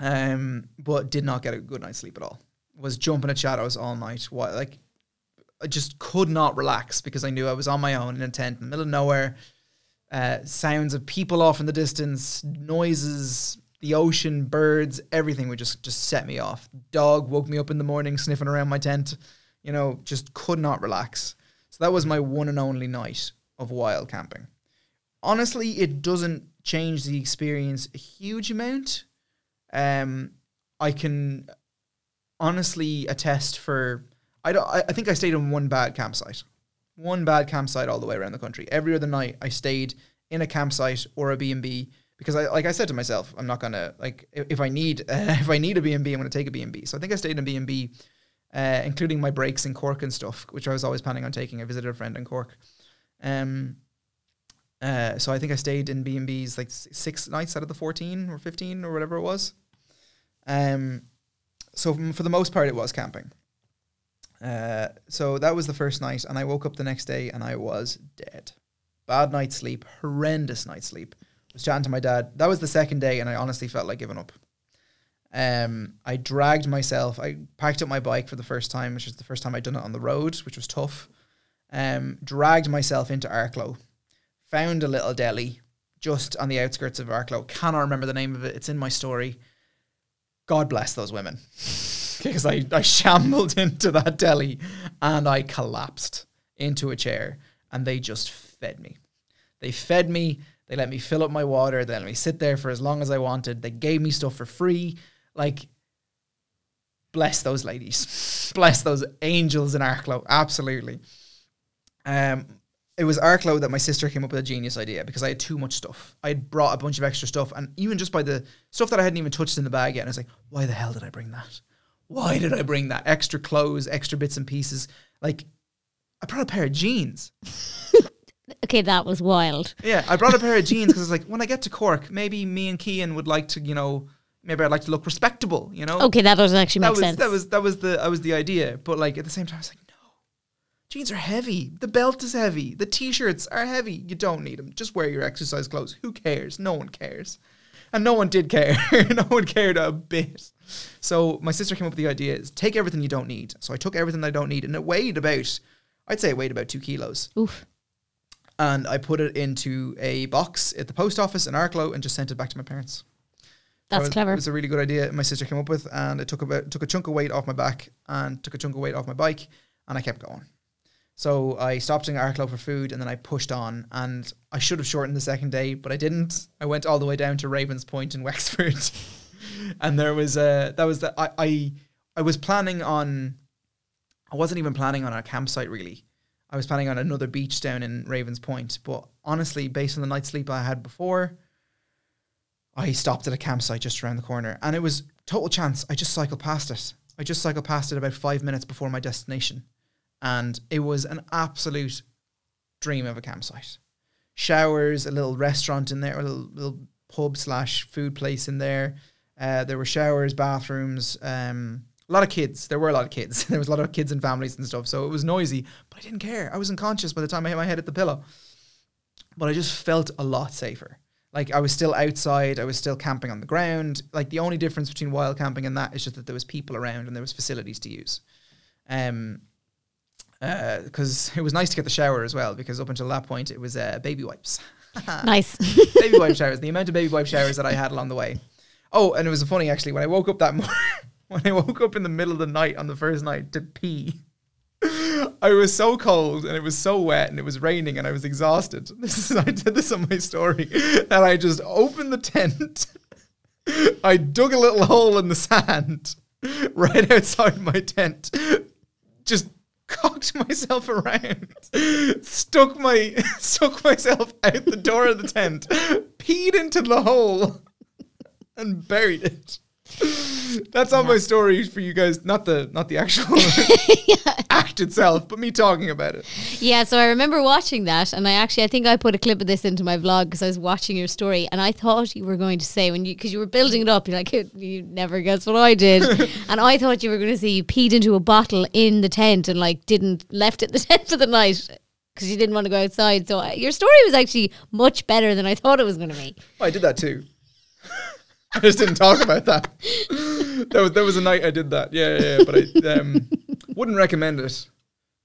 but did not get a good night's sleep at all. Was jumping at shadows all night. Like, I just could not relax because I knew I was on my own in a tent in the middle of nowhere. Sounds of people off in the distance, noises, the ocean, birds, everything would just set me off. Dog woke me up in the morning sniffing around my tent. You know, just could not relax. So that was my one and only night of wild camping. Honestly, it doesn't change the experience a huge amount. I can... honestly, a test for... I think I stayed in one bad campsite. One bad campsite all the way around the country. Every other night, I stayed in a campsite or a B&B because, I said to myself, I'm not going to... like, if I need a B&B, I'm going to take a B&B. So I think I stayed in a B&B, including my breaks in Cork and stuff, which I was always planning on taking. I visited a friend in Cork. So I think I stayed in B&Bs like 6 nights out of the 14 or 15 or whatever it was. So for the most part, it was camping. So that was the first night, and I woke up the next day, and I was dead. Bad night's sleep, horrendous night's sleep. I was chatting to my dad. That was the second day, and I honestly felt like giving up. I dragged myself. I packed up my bike for the first time, which is the first time I'd done it on the road, which was tough. Dragged myself into Arklow. Found a little deli just on the outskirts of Arklow. Cannot remember the name of it. It's in my story. God bless those women, because I shambled into that deli and I collapsed into a chair and they just fed me. They fed me. They let me fill up my water. They let me sit there for as long as I wanted. They gave me stuff for free. Like, bless those ladies. Bless those angels in Arklow. Absolutely. It was Arklow that my sister came up with a genius idea because I had too much stuff. I had brought a bunch of extra stuff, and even just by the stuff that I hadn't even touched in the bag yet, and I was like, why the hell did I bring that? Why did I bring that? Extra clothes, extra bits and pieces. Like, I brought a pair of jeans. Okay, that was wild. Yeah, I brought a pair of jeans because I was like, when I get to Cork, maybe me and Cian would like to, you know, maybe I'd like to look respectable, you know? Okay, that doesn't actually make sense. That was the idea. But like, at the same time, I was like, jeans are heavy. The belt is heavy. The t-shirts are heavy. You don't need them. Just wear your exercise clothes. Who cares? No one cares. And no one did care. No one cared a bit. So my sister came up with the idea is take everything you don't need. So I took everything I don't need, and it weighed about, I'd say it weighed about 2 kilos. Oof. And I put it into a box at the post office in Arklow and just sent it back to my parents. That's clever. It was a really good idea my sister came up with, and it took a chunk of weight off my back and took a chunk of weight off my bike, and I kept going. So I stopped in Arklow for food, and then I pushed on, and I should have shortened the second day, but I didn't. I went all the way down to Ravens Point in Wexford. And there was I wasn't even planning on our campsite really. I was planning on another beach down in Ravens Point, but honestly, based on the night's sleep I had before, I stopped at a campsite just around the corner, and it was total chance. I just cycled past it. I just cycled past it about 5 minutes before my destination. And it was an absolute dream of a campsite. Showers, a little restaurant in there, a little pub slash food place in there. There were showers, bathrooms, a lot of kids. There were a lot of kids. There was a lot of kids and families and stuff. So it was noisy, but I didn't care. I was unconscious by the time I hit my head at the pillow. But I just felt a lot safer. Like, I was still outside. I was still camping on the ground. Like, the only difference between wild camping and that is just that there was people around and there was facilities to use. Because it was nice to get the shower as well, because up until that point, it was baby wipes. Nice. Baby wipe showers. The amount of baby wipe showers that I had along the way. Oh, and it was funny, actually, when I woke up that morning, when I woke up in the middle of the night on the first night to pee, I was so cold and it was so wet and it was raining and I was exhausted. I did this on my story, that I just opened the tent. I dug a little hole in the sand right outside my tent, just cocked myself around, stuck myself out the door of the tent, peed into the hole and buried it. That's on my story for you guys, not the actual act itself, but me talking about it. Yeah, so I remember watching that, and I think I put a clip of this into my vlog because I was watching your story, and I thought you were going to say, because you were building it up, you're like, you never guess what I did. And I thought you were going to say you peed into a bottle in the tent and left it the tent for the night because you didn't want to go outside. So your story was actually much better than I thought it was going to be. I did that too. I just didn't talk about that. There was a night I did that. Yeah. But I wouldn't recommend it.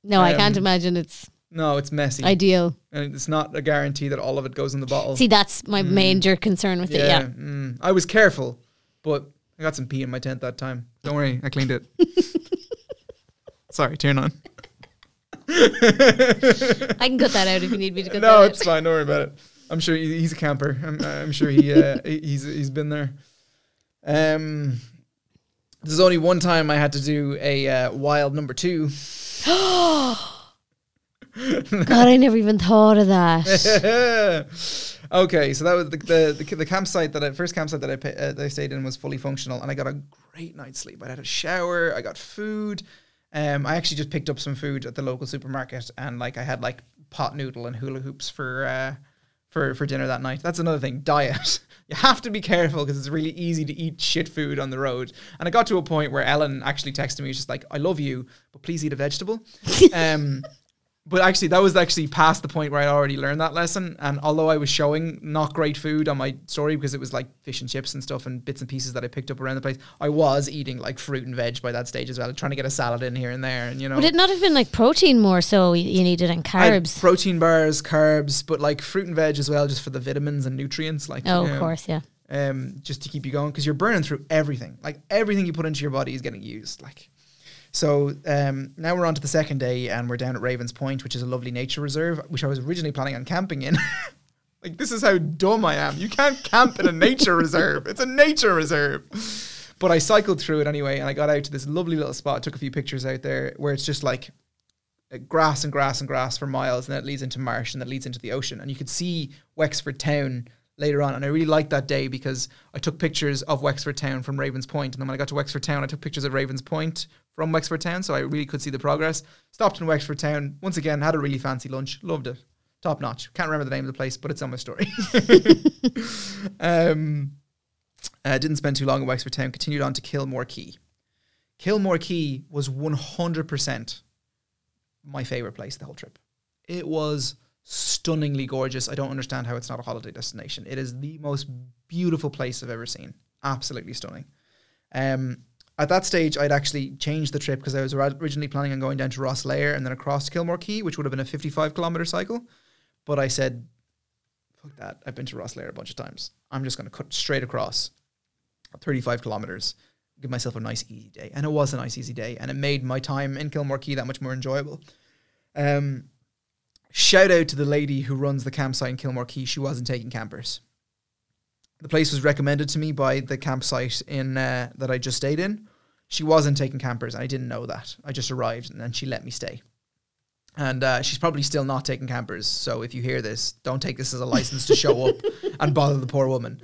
No, I can't imagine it's... No, it's messy. Ideal. And it's not a guarantee that all of it goes in the bottle. See, that's my major concern with it, yeah. Mm. I was careful, but I got some pee in my tent that time. Don't worry, I cleaned it. Sorry, Tiernan. I can cut that out if you need me to cut that out. No, it's fine. Don't worry about it. I'm sure he's a camper. I'm sure he's been there. There's only one time I had to do a wild number two. God, I never even thought of that. Okay, so that was the campsite that I stayed in was fully functional, and I got a great night's sleep. I had a shower. I got food. I actually just picked up some food at the local supermarket, and I had pot noodle and hula hoops for dinner that night. That's another thing, diet. You have to be careful because it's really easy to eat shit food on the road. And I got to a point where Ellen actually texted me, she's like, I love you, but please eat a vegetable. But actually, that was actually past the point where I already learned that lesson. And although I was showing not great food on my story because it was fish and chips and stuff and bits and pieces that I picked up around the place, I was eating fruit and veg by that stage as well, trying to get a salad in here and there. And would it not have been protein more so you needed and carbs? Protein bars, carbs, but fruit and veg as well, just for the vitamins and nutrients. Of course, yeah. Just to keep you going because you're burning through everything. Everything you put into your body is getting used. So now we're on to the second day, and we're down at Raven's Point, which is a lovely nature reserve, which I was originally planning on camping in. This is how dumb I am. You can't camp in a nature reserve. It's a nature reserve. But I cycled through it anyway, and I got out to this lovely little spot, took a few pictures out there, where it's just grass and grass and grass for miles, and then it leads into marsh, and that leads into the ocean. And you could see Wexford Town later on, and I really liked that day because I took pictures of Wexford Town from Raven's Point, and then when I got to Wexford Town, I took pictures of Raven's Point from Wexford Town, so I really could see the progress. Stopped in Wexford Town once again, had a really fancy lunch, loved it, top notch. Can't remember the name of the place, but it's on my story. Didn't spend too long in Wexford Town. Continued on to Kilmore Quay. Kilmore Quay was 100% my favorite place the whole trip. It was stunningly gorgeous. I don't understand how it's not a holiday destination. It is the most beautiful place I've ever seen. Absolutely stunning. At that stage, I'd actually changed the trip because I was originally planning on going down to Rosslare and then across to Kilmore Quay, which would have been a 55-kilometer cycle. But I said, fuck that. I've been to Rosslare a bunch of times. I'm just going to cut straight across 35 kilometers, give myself a nice, easy day. And it was a nice, easy day. And it made my time in Kilmore Quay that much more enjoyable. Shout out to the lady who runs the campsite in Kilmore Quay. She wasn't taking campers. The place was recommended to me by the campsite in that I just stayed in. She wasn't taking campers, and I didn't know that. I just arrived, and then she let me stay. And she's probably still not taking campers, so if you hear this, don't take this as a license to show up and bother the poor woman.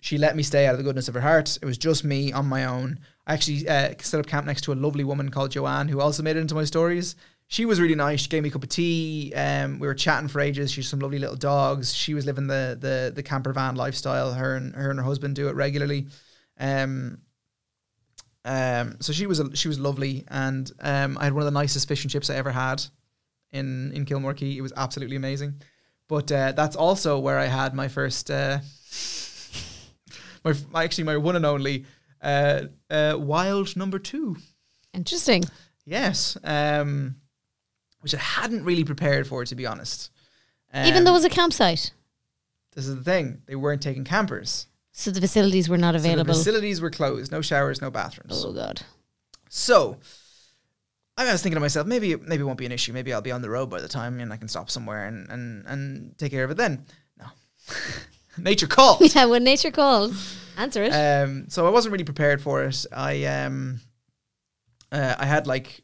She let me stay out of the goodness of her heart. It was just me on my own. I actually set up camp next to a lovely woman called Joanne, who also made it into my stories. She was really nice. She gave me a cup of tea. We were chatting for ages. She's some lovely little dogs. She was living the camper van lifestyle. Her and her husband do it regularly. So she was lovely, and I had one of the nicest fish and chips I ever had in Kilmore Key. It was absolutely amazing. But that's also where I had my first, my one and only wild number 2. Interesting. Yes. Which I hadn't really prepared for, to be honest. Even though it was a campsite? This is the thing. They weren't taking campers. So the facilities were not available. So the facilities were closed. No showers, no bathrooms. Oh, God. So I was thinking to myself, maybe it won't be an issue. Maybe I'll be on the road by the time and I can stop somewhere and take care of it then. No. Nature calls. Yeah, when nature calls, answer it. So I wasn't really prepared for it. I had like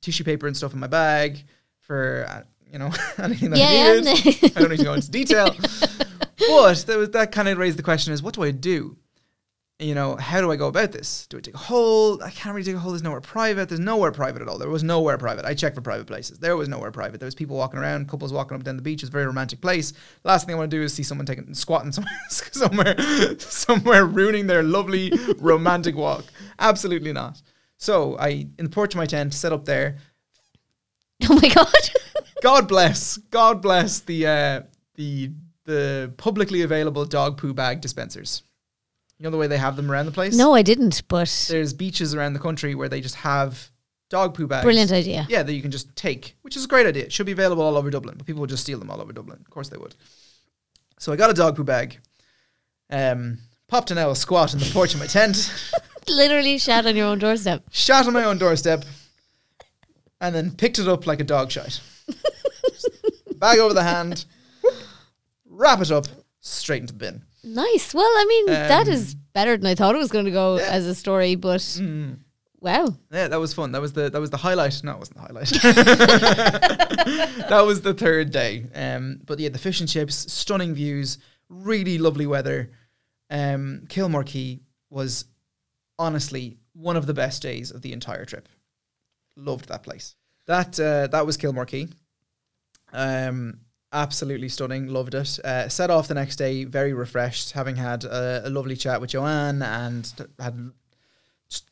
tissue paper and stuff in my bag for, you know, anything that I needed. I don't need to go into detail. But that kind of raised the question is, what do I do? You know, how do I go about this? Do I take a hole? I can't really take a hole. There's nowhere private. There's nowhere private at all. There was nowhere private. I checked for private places. There was nowhere private. There was people walking around, couples walking up down the beach. It's a very romantic place. Last thing I want to do is see someone squatting somewhere ruining their lovely romantic walk. Absolutely not. So I, in the porch of my tent, set up there. Oh my God. God bless the publicly available dog poo bag dispensers. You know the way they have them around the place? No, I didn't, but... There's beaches around the country where they just have dog poo bags. Brilliant idea. Yeah, that you can just take, which is a great idea. It should be available all over Dublin, but people would just steal them all over Dublin. Of course they would. So I got a dog poo bag, popped an owl squat in the porch of my tent. Literally shat on your own doorstep. Shat on my own doorstep, and then picked it up like a dog shite. Bag over the hand, wrap it up, straight into the bin. Nice. Well, I mean, that is better than I thought it was going to go as a story, but wow. Yeah, that was fun. That was the highlight. No, it wasn't the highlight. That was the third day. But yeah, the fish and chips, stunning views, really lovely weather. Kilmore Key was honestly one of the best days of the entire trip. Loved that place. That was Kilmore Key. Absolutely stunning. Loved it. Set off the next day, very refreshed, having had a lovely chat with Joanne and had just,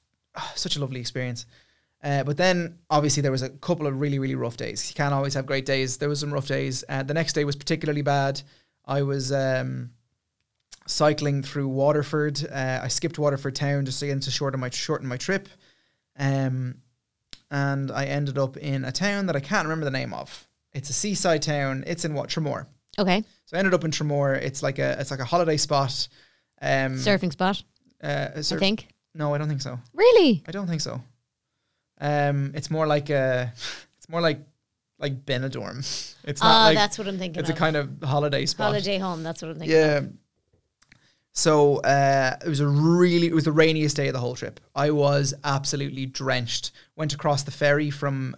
such a lovely experience. But then, obviously, there was a couple of really, really rough days. You can't always have great days. There was some rough days. The next day was particularly bad. I was cycling through Waterford. I skipped Waterford town just again to shorten my trip. And I ended up in a town that I can't remember the name of. It's a seaside town. It's in what? Tremor. Okay. So I ended up in Tremor. It's like a holiday spot. Surfing spot. I think. No, I don't think so. Really? I don't think so. It's more like like Benidorm. It's not like, that's what I'm thinking. It's a kind of holiday spot. Holiday home, that's what I'm thinking. Yeah. So it was the rainiest day of the whole trip. I was absolutely drenched. Went across the ferry from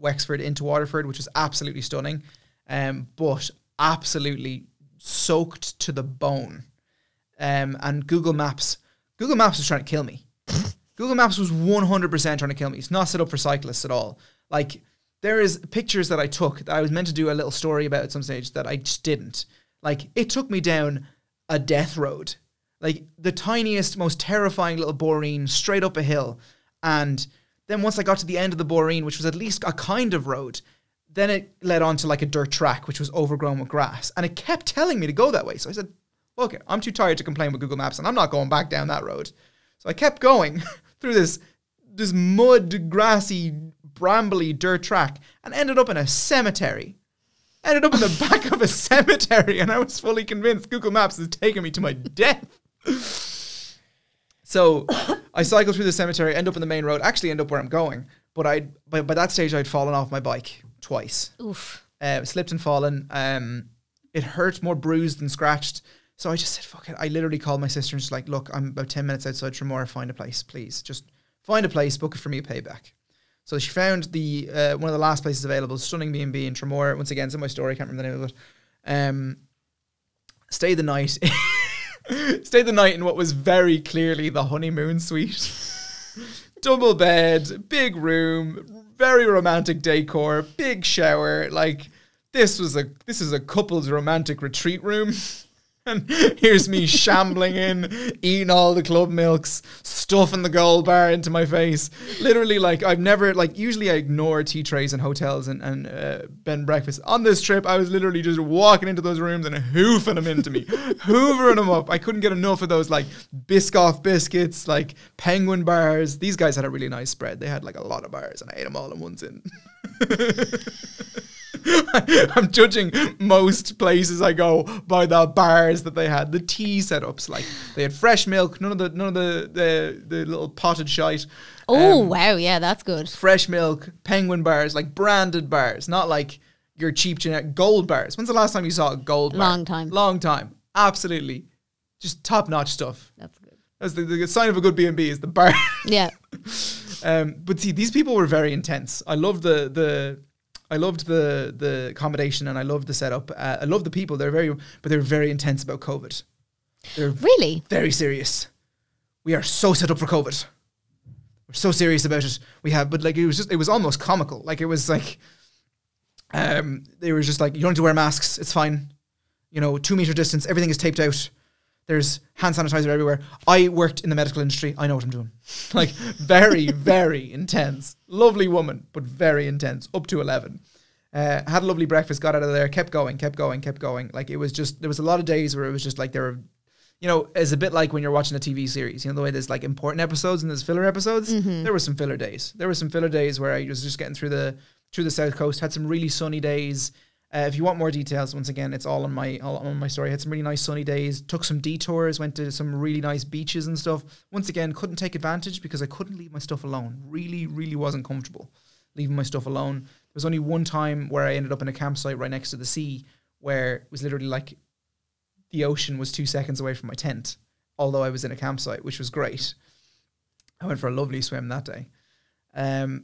Wexford into Waterford, which was absolutely stunning, but absolutely soaked to the bone. And Google Maps was trying to kill me. Google Maps was 100% trying to kill me. It's not set up for cyclists at all. Like, there is pictures that I took that I was meant to do a little story about at some stage that I just didn't. Like, it took me down a death road. Like, the tiniest, most terrifying little boreen straight up a hill, and then once I got to the end of the boreen, which was at least a kind of road, then it led on to like a dirt track, which was overgrown with grass. And it kept telling me to go that way. So I said, "Fuck it, I'm too tired to complain with Google Maps and I'm not going back down that road." So I kept going through this mud, grassy, brambly dirt track and ended up in a cemetery. Ended up in the back of a cemetery, and I was fully convinced Google Maps is taking me to my death. So I cycled through the cemetery, end up in the main road, actually end up where I'm going. But by that stage, I'd fallen off my bike twice. Oof. Slipped and fallen. It hurt, more bruised than scratched. So I just said, fuck it. I literally called my sister and she's like, "Look, I'm about 10 minutes outside Tremor. Find a place, please. Just find a place, book it for me, payback." So she found the one of the last places available, stunning B&B in Tremor. Once again, it's in my story. I can't remember the name of it. Stayed the night Stayed the night in what was very clearly the honeymoon suite. Double bed, big room, very romantic decor, big shower. Like, this is a couple's romantic retreat room. And here's me shambling in, eating all the club milks, stuffing the gold bar into my face. Literally, like, I've never, like, usually I ignore tea trays in hotels and bed and breakfast. On this trip, I was literally just walking into those rooms and hoofing them into me, hoovering them up. I couldn't get enough of those, like, Biscoff biscuits, like, penguin bars. These guys had a really nice spread. They had, like, a lot of bars, and I ate them all in one sitting. I'm judging most places I go by the bars that they had, the tea setups. Like, they had fresh milk, none of the little potted shite. Oh, wow, yeah, that's good. Fresh milk, penguin bars, like branded bars, not like your cheap generic gold bars. When's the last time you saw a gold bar? Long time. Long time, absolutely. Just top-notch stuff. That's good. That's the sign of a good B&B is the bar. Yeah. But see, these people were very intense. I loved the accommodation, and I loved the setup. I loved the people. They were very intense about COVID. They're really very serious. We are so set up for COVID. We're so serious about it. We have, but like it was almost comical. Like it was like, they were just like, you don't need to wear masks. It's fine. You know, 2 meter distance. Everything is taped out. There's hand sanitizer everywhere. I worked in the medical industry. I know what I'm doing. Like, very, very intense. Lovely woman, but very intense. Up to 11. Had a lovely breakfast, got out of there, kept going. Like, it was just, there was a lot of days where it was just like there were, you know, it's a bit like when you're watching a TV series. You know, the way there's like important episodes and there's filler episodes. Mm-hmm. There were some filler days. There were some filler days where I was just getting through the South Coast. Had some really sunny days. If you want more details, once again, it's all on my story. I had some really nice sunny days, took some detours, went to some really nice beaches and stuff. Once again, couldn't take advantage because I couldn't leave my stuff alone. Really, really wasn't comfortable leaving my stuff alone. There was only one time where I ended up in a campsite right next to the sea where it was literally like the ocean was 2 seconds away from my tent, although I was in a campsite, which was great. I went for a lovely swim that day.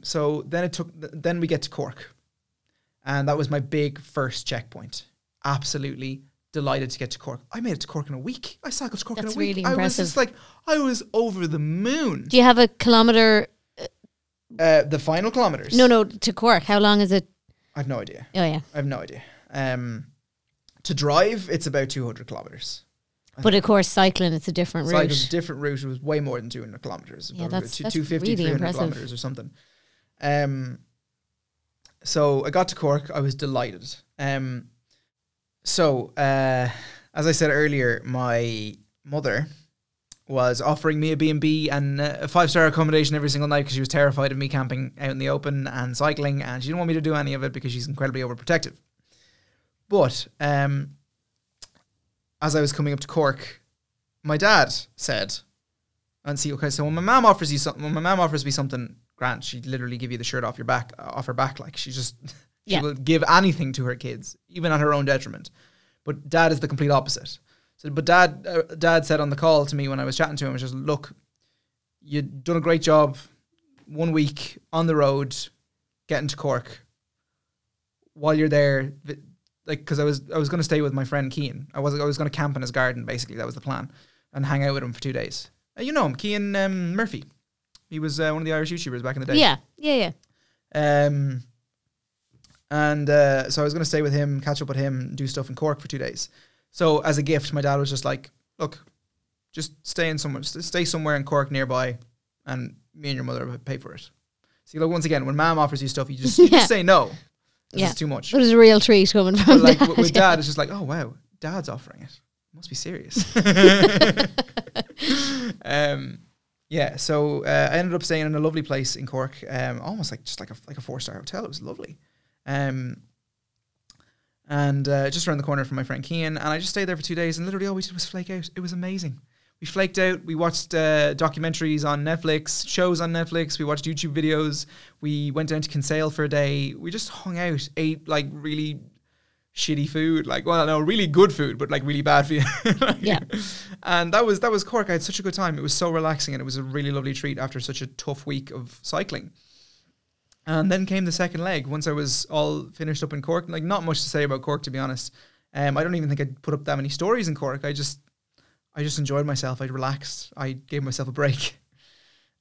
So then we get to Cork. And that was my big first checkpoint. Absolutely delighted to get to Cork. I made it to Cork in a week. I cycled to Cork in a week. That's really impressive. I was over the moon. Do you have a kilometre? The final kilometres. No, to Cork. How long is it? I have no idea. Oh, yeah. I have no idea. To drive, it's about 200 kilometres. But of course, cycling, it's a different route. Cycling's a different route. It was way more than 200 kilometres. Yeah, that's 250, really 300 kilometres or something. So I got to Cork. I was delighted. As I said earlier, my mother was offering me a B&B and a five-star accommodation every single night because she was terrified of me camping out in the open and cycling, and she didn't want me to do any of it because she's incredibly overprotective. But as I was coming up to Cork, my dad said, "And see, okay, so when my mom offers you something, when my mom offers me something." Grant, she'd literally give you the shirt off your back, off her back. Like, she just, she will give anything to her kids, even at her own detriment. But Dad is the complete opposite. So, but Dad said on the call to me when I was chatting to him, was just, look, you've done a great job. 1 week on the road, getting to Cork. While you're there, like, because I was going to stay with my friend Cian. I was going to camp in his garden, basically. That was the plan, and hang out with him for 2 days. You know him, Cian Murphy. He was one of the Irish YouTubers back in the day. Yeah. So I was going to stay with him, catch up with him, do stuff in Cork for 2 days. So as a gift, my dad was just like, look, just stay somewhere in Cork nearby, and me and your mother will pay for it. See, look, once again, when Mom offers you stuff, you just say no. It's too much. It was a real treat coming from like, Dad. With Dad, it's just like, oh, wow, Dad's offering it. Must be serious. Yeah, so I ended up staying in a lovely place in Cork, almost like just like a four-star hotel. It was lovely, and just around the corner from my friend Cian. And I just stayed there for 2 days, and literally all we did was flake out. It was amazing. We flaked out. We watched documentaries on Netflix, shows on Netflix. We watched YouTube videos. We went down to Kinsale for a day. We just hung out, ate like really shitty food, like, well, no, really good food, but like really bad food. Yeah. And that was Cork. I had such a good time. It was so relaxing, and it was a really lovely treat after such a tough week of cycling. And then came the second leg. Once I was all finished up in Cork, like, not much to say about Cork, to be honest. I don't even think I put up that many stories in Cork. I just I just enjoyed myself. I relaxed. I gave myself a break.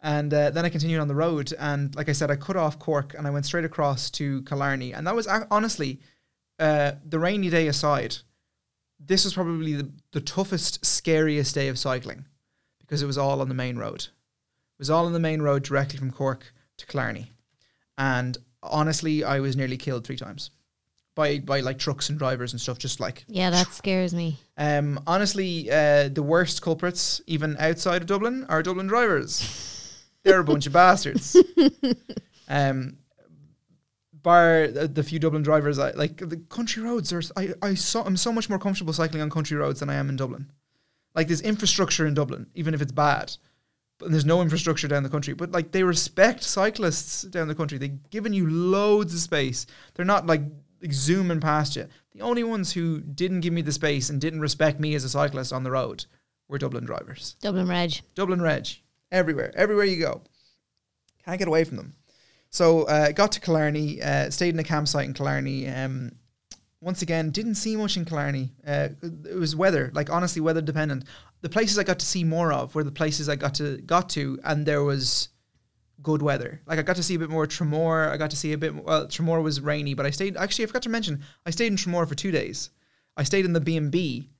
And then I continued on the road. And like I said, I cut off Cork and I went straight across to Killarney. And that was honestly, the rainy day aside, this was probably the toughest, scariest day of cycling because it was all on the main road. It was all on the main road directly from Cork to Killarney. And honestly, I was nearly killed 3 times by like trucks and drivers and stuff. Just like, yeah, that scares me. Honestly, the worst culprits, even outside of Dublin, are Dublin drivers. They're a bunch of bastards. Bar the few Dublin drivers, like the country roads are. I'm so much more comfortable cycling on country roads than I am in Dublin. Like there's infrastructure in Dublin, even if it's bad, and there's no infrastructure down the country. But like they respect cyclists down the country. They've given you loads of space. They're not like zooming past you. The only ones who didn't give me the space and didn't respect me as a cyclist on the road were Dublin drivers. Dublin Reg. Everywhere you go. Can't get away from them. So got to Killarney, stayed in a campsite in Killarney. Once again, didn't see much in Killarney. It was weather, like honestly weather dependent. The places I got to see more of were the places I got to and there was good weather. Like I got to see a bit more Tremor. I got to see a bit more, well, Tremor was rainy, but I stayed, actually I forgot to mention, I stayed in Tremor for 2 days. I stayed in the B&B.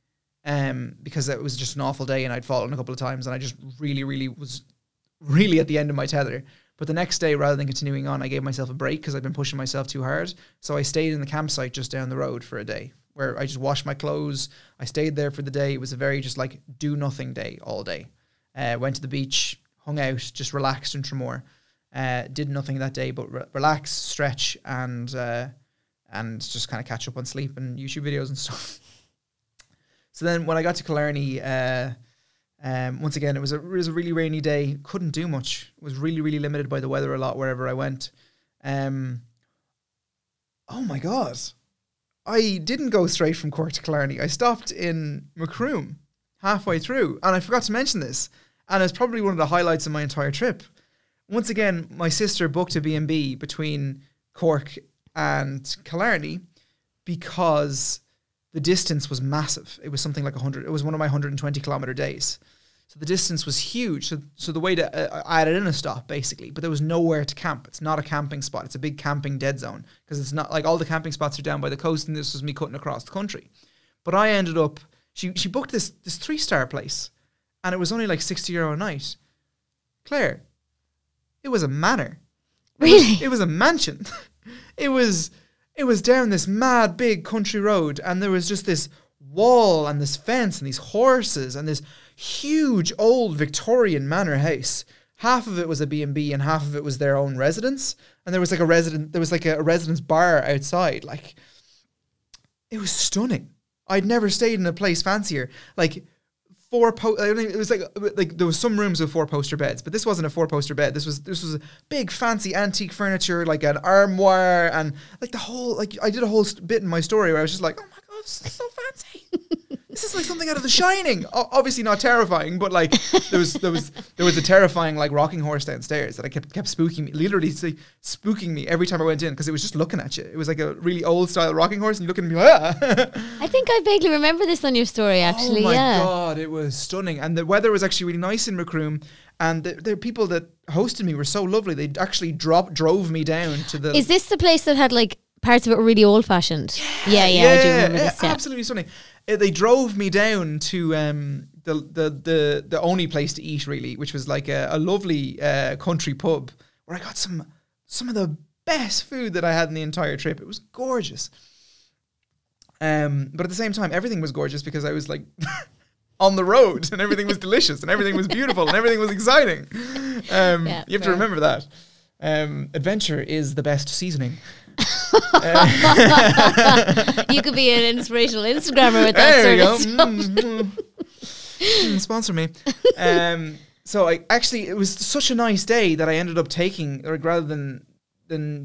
Because it was just an awful day and I'd fallen a couple of times and I just really was at the end of my tether. But the next day, rather than continuing on, I gave myself a break because I'd been pushing myself too hard. So I stayed in the campsite just down the road for a day where I just washed my clothes. I stayed there for the day. It was a very just like do nothing day all day. Went to the beach, hung out, just relaxed in Tremor. Did nothing that day but relax, stretch and just kind of catch up on sleep and YouTube videos and stuff. So then when I got to Killarney, once again, it was a really rainy day. Couldn't do much. Was really, really limited by the weather a lot wherever I went. Oh my God. I didn't go straight from Cork to Killarney. I stopped in Macroom halfway through. And I forgot to mention this. And it's probably one of the highlights of my entire trip. Once again, my sister booked a B&B between Cork and Killarney because the distance was massive. It was something like 100. It was one of my 120-kilometer days. So the distance was huge. So the way to add it in a stop, basically. But there was nowhere to camp. It's not a camping spot. It's a big camping dead zone. Because it's not like all the camping spots are down by the coast. And this was me cutting across the country. But I ended up, she booked this 3-star place. And it was only like €60 a night. Claire, it was a manor. Really? It was a mansion. It was down this mad big country road and there was just this wall and this fence and these horses and this huge old Victorian manor house. Half of it was a B&B and half of it was their own residence. And there was like a residence bar outside. Like it was stunning. I'd never stayed in a place fancier. Like it was like there was some rooms with 4-poster beds, but this wasn't a 4-poster bed. This was a big fancy antique furniture, like an armoire, and like the whole like I did a whole bit in my story where I was just like, oh my God, this is so fancy. This is like something out of The Shining. Obviously not terrifying, but like there was a terrifying like rocking horse downstairs that I kept spooking me, literally spooking me every time I went in because it was just looking at you. It was like a really old style rocking horse and you look at me. Ah. I think I vaguely remember this on your story actually. Oh my God, it was stunning, and the weather was actually really nice in Macroom. And the people that hosted me were so lovely. They actually drove me down to the. Is this the place that had like parts of it were really old fashioned? Yeah, I do remember this. Yeah. Absolutely stunning. They drove me down to the only place to eat really, which was like a lovely country pub where I got some of the best food that I had in the entire trip. It was gorgeous. But at the same time, everything was gorgeous because I was like on the road and everything was delicious and everything was beautiful and everything was exciting. You have to remember that. Adventure is the best seasoning. You could be an inspirational Instagrammer with that sort of stuff. Sponsor me. So I actually, it was such a nice day that I ended up taking, like, rather than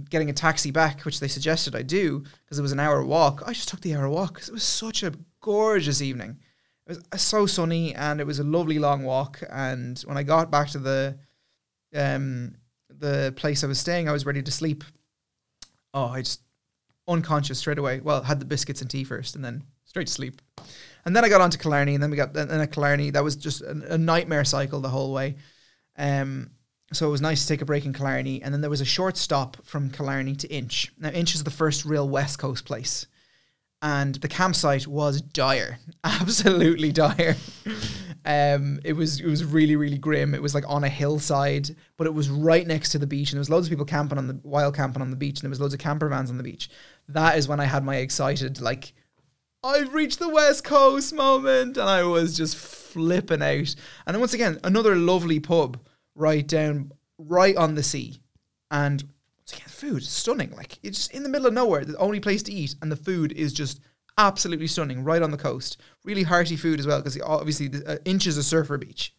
getting a taxi back, which they suggested I do, because it was an hour walk. I just took the hour walk because it was such a gorgeous evening. It was so sunny and it was a lovely long walk. And when I got back to the place I was staying, I was ready to sleep. Oh, I just unconscious straight away. Well, had the biscuits and tea first and then straight to sleep. And then I got onto Killarney, and then we got at Killarney. That was just a nightmare cycle the whole way. So it was nice to take a break in Killarney. And then there was a short stop from Killarney to Inch. Now, Inch is the first real West Coast place. And the campsite was dire, absolutely dire. It was really, really grim. It was like on a hillside, but it was right next to the beach. And there was loads of people camping on the, wild camping on the beach. And there was loads of camper vans on the beach. That is when I had my excited, like, I've reached the West Coast moment. And I was just flipping out. And then once again, another lovely pub right on the sea. And once again, food, stunning. Like, it's just in the middle of nowhere, the only place to eat. And the food is just absolutely stunning, right on the coast. Really hearty food as well, because obviously Inch is a surfer beach.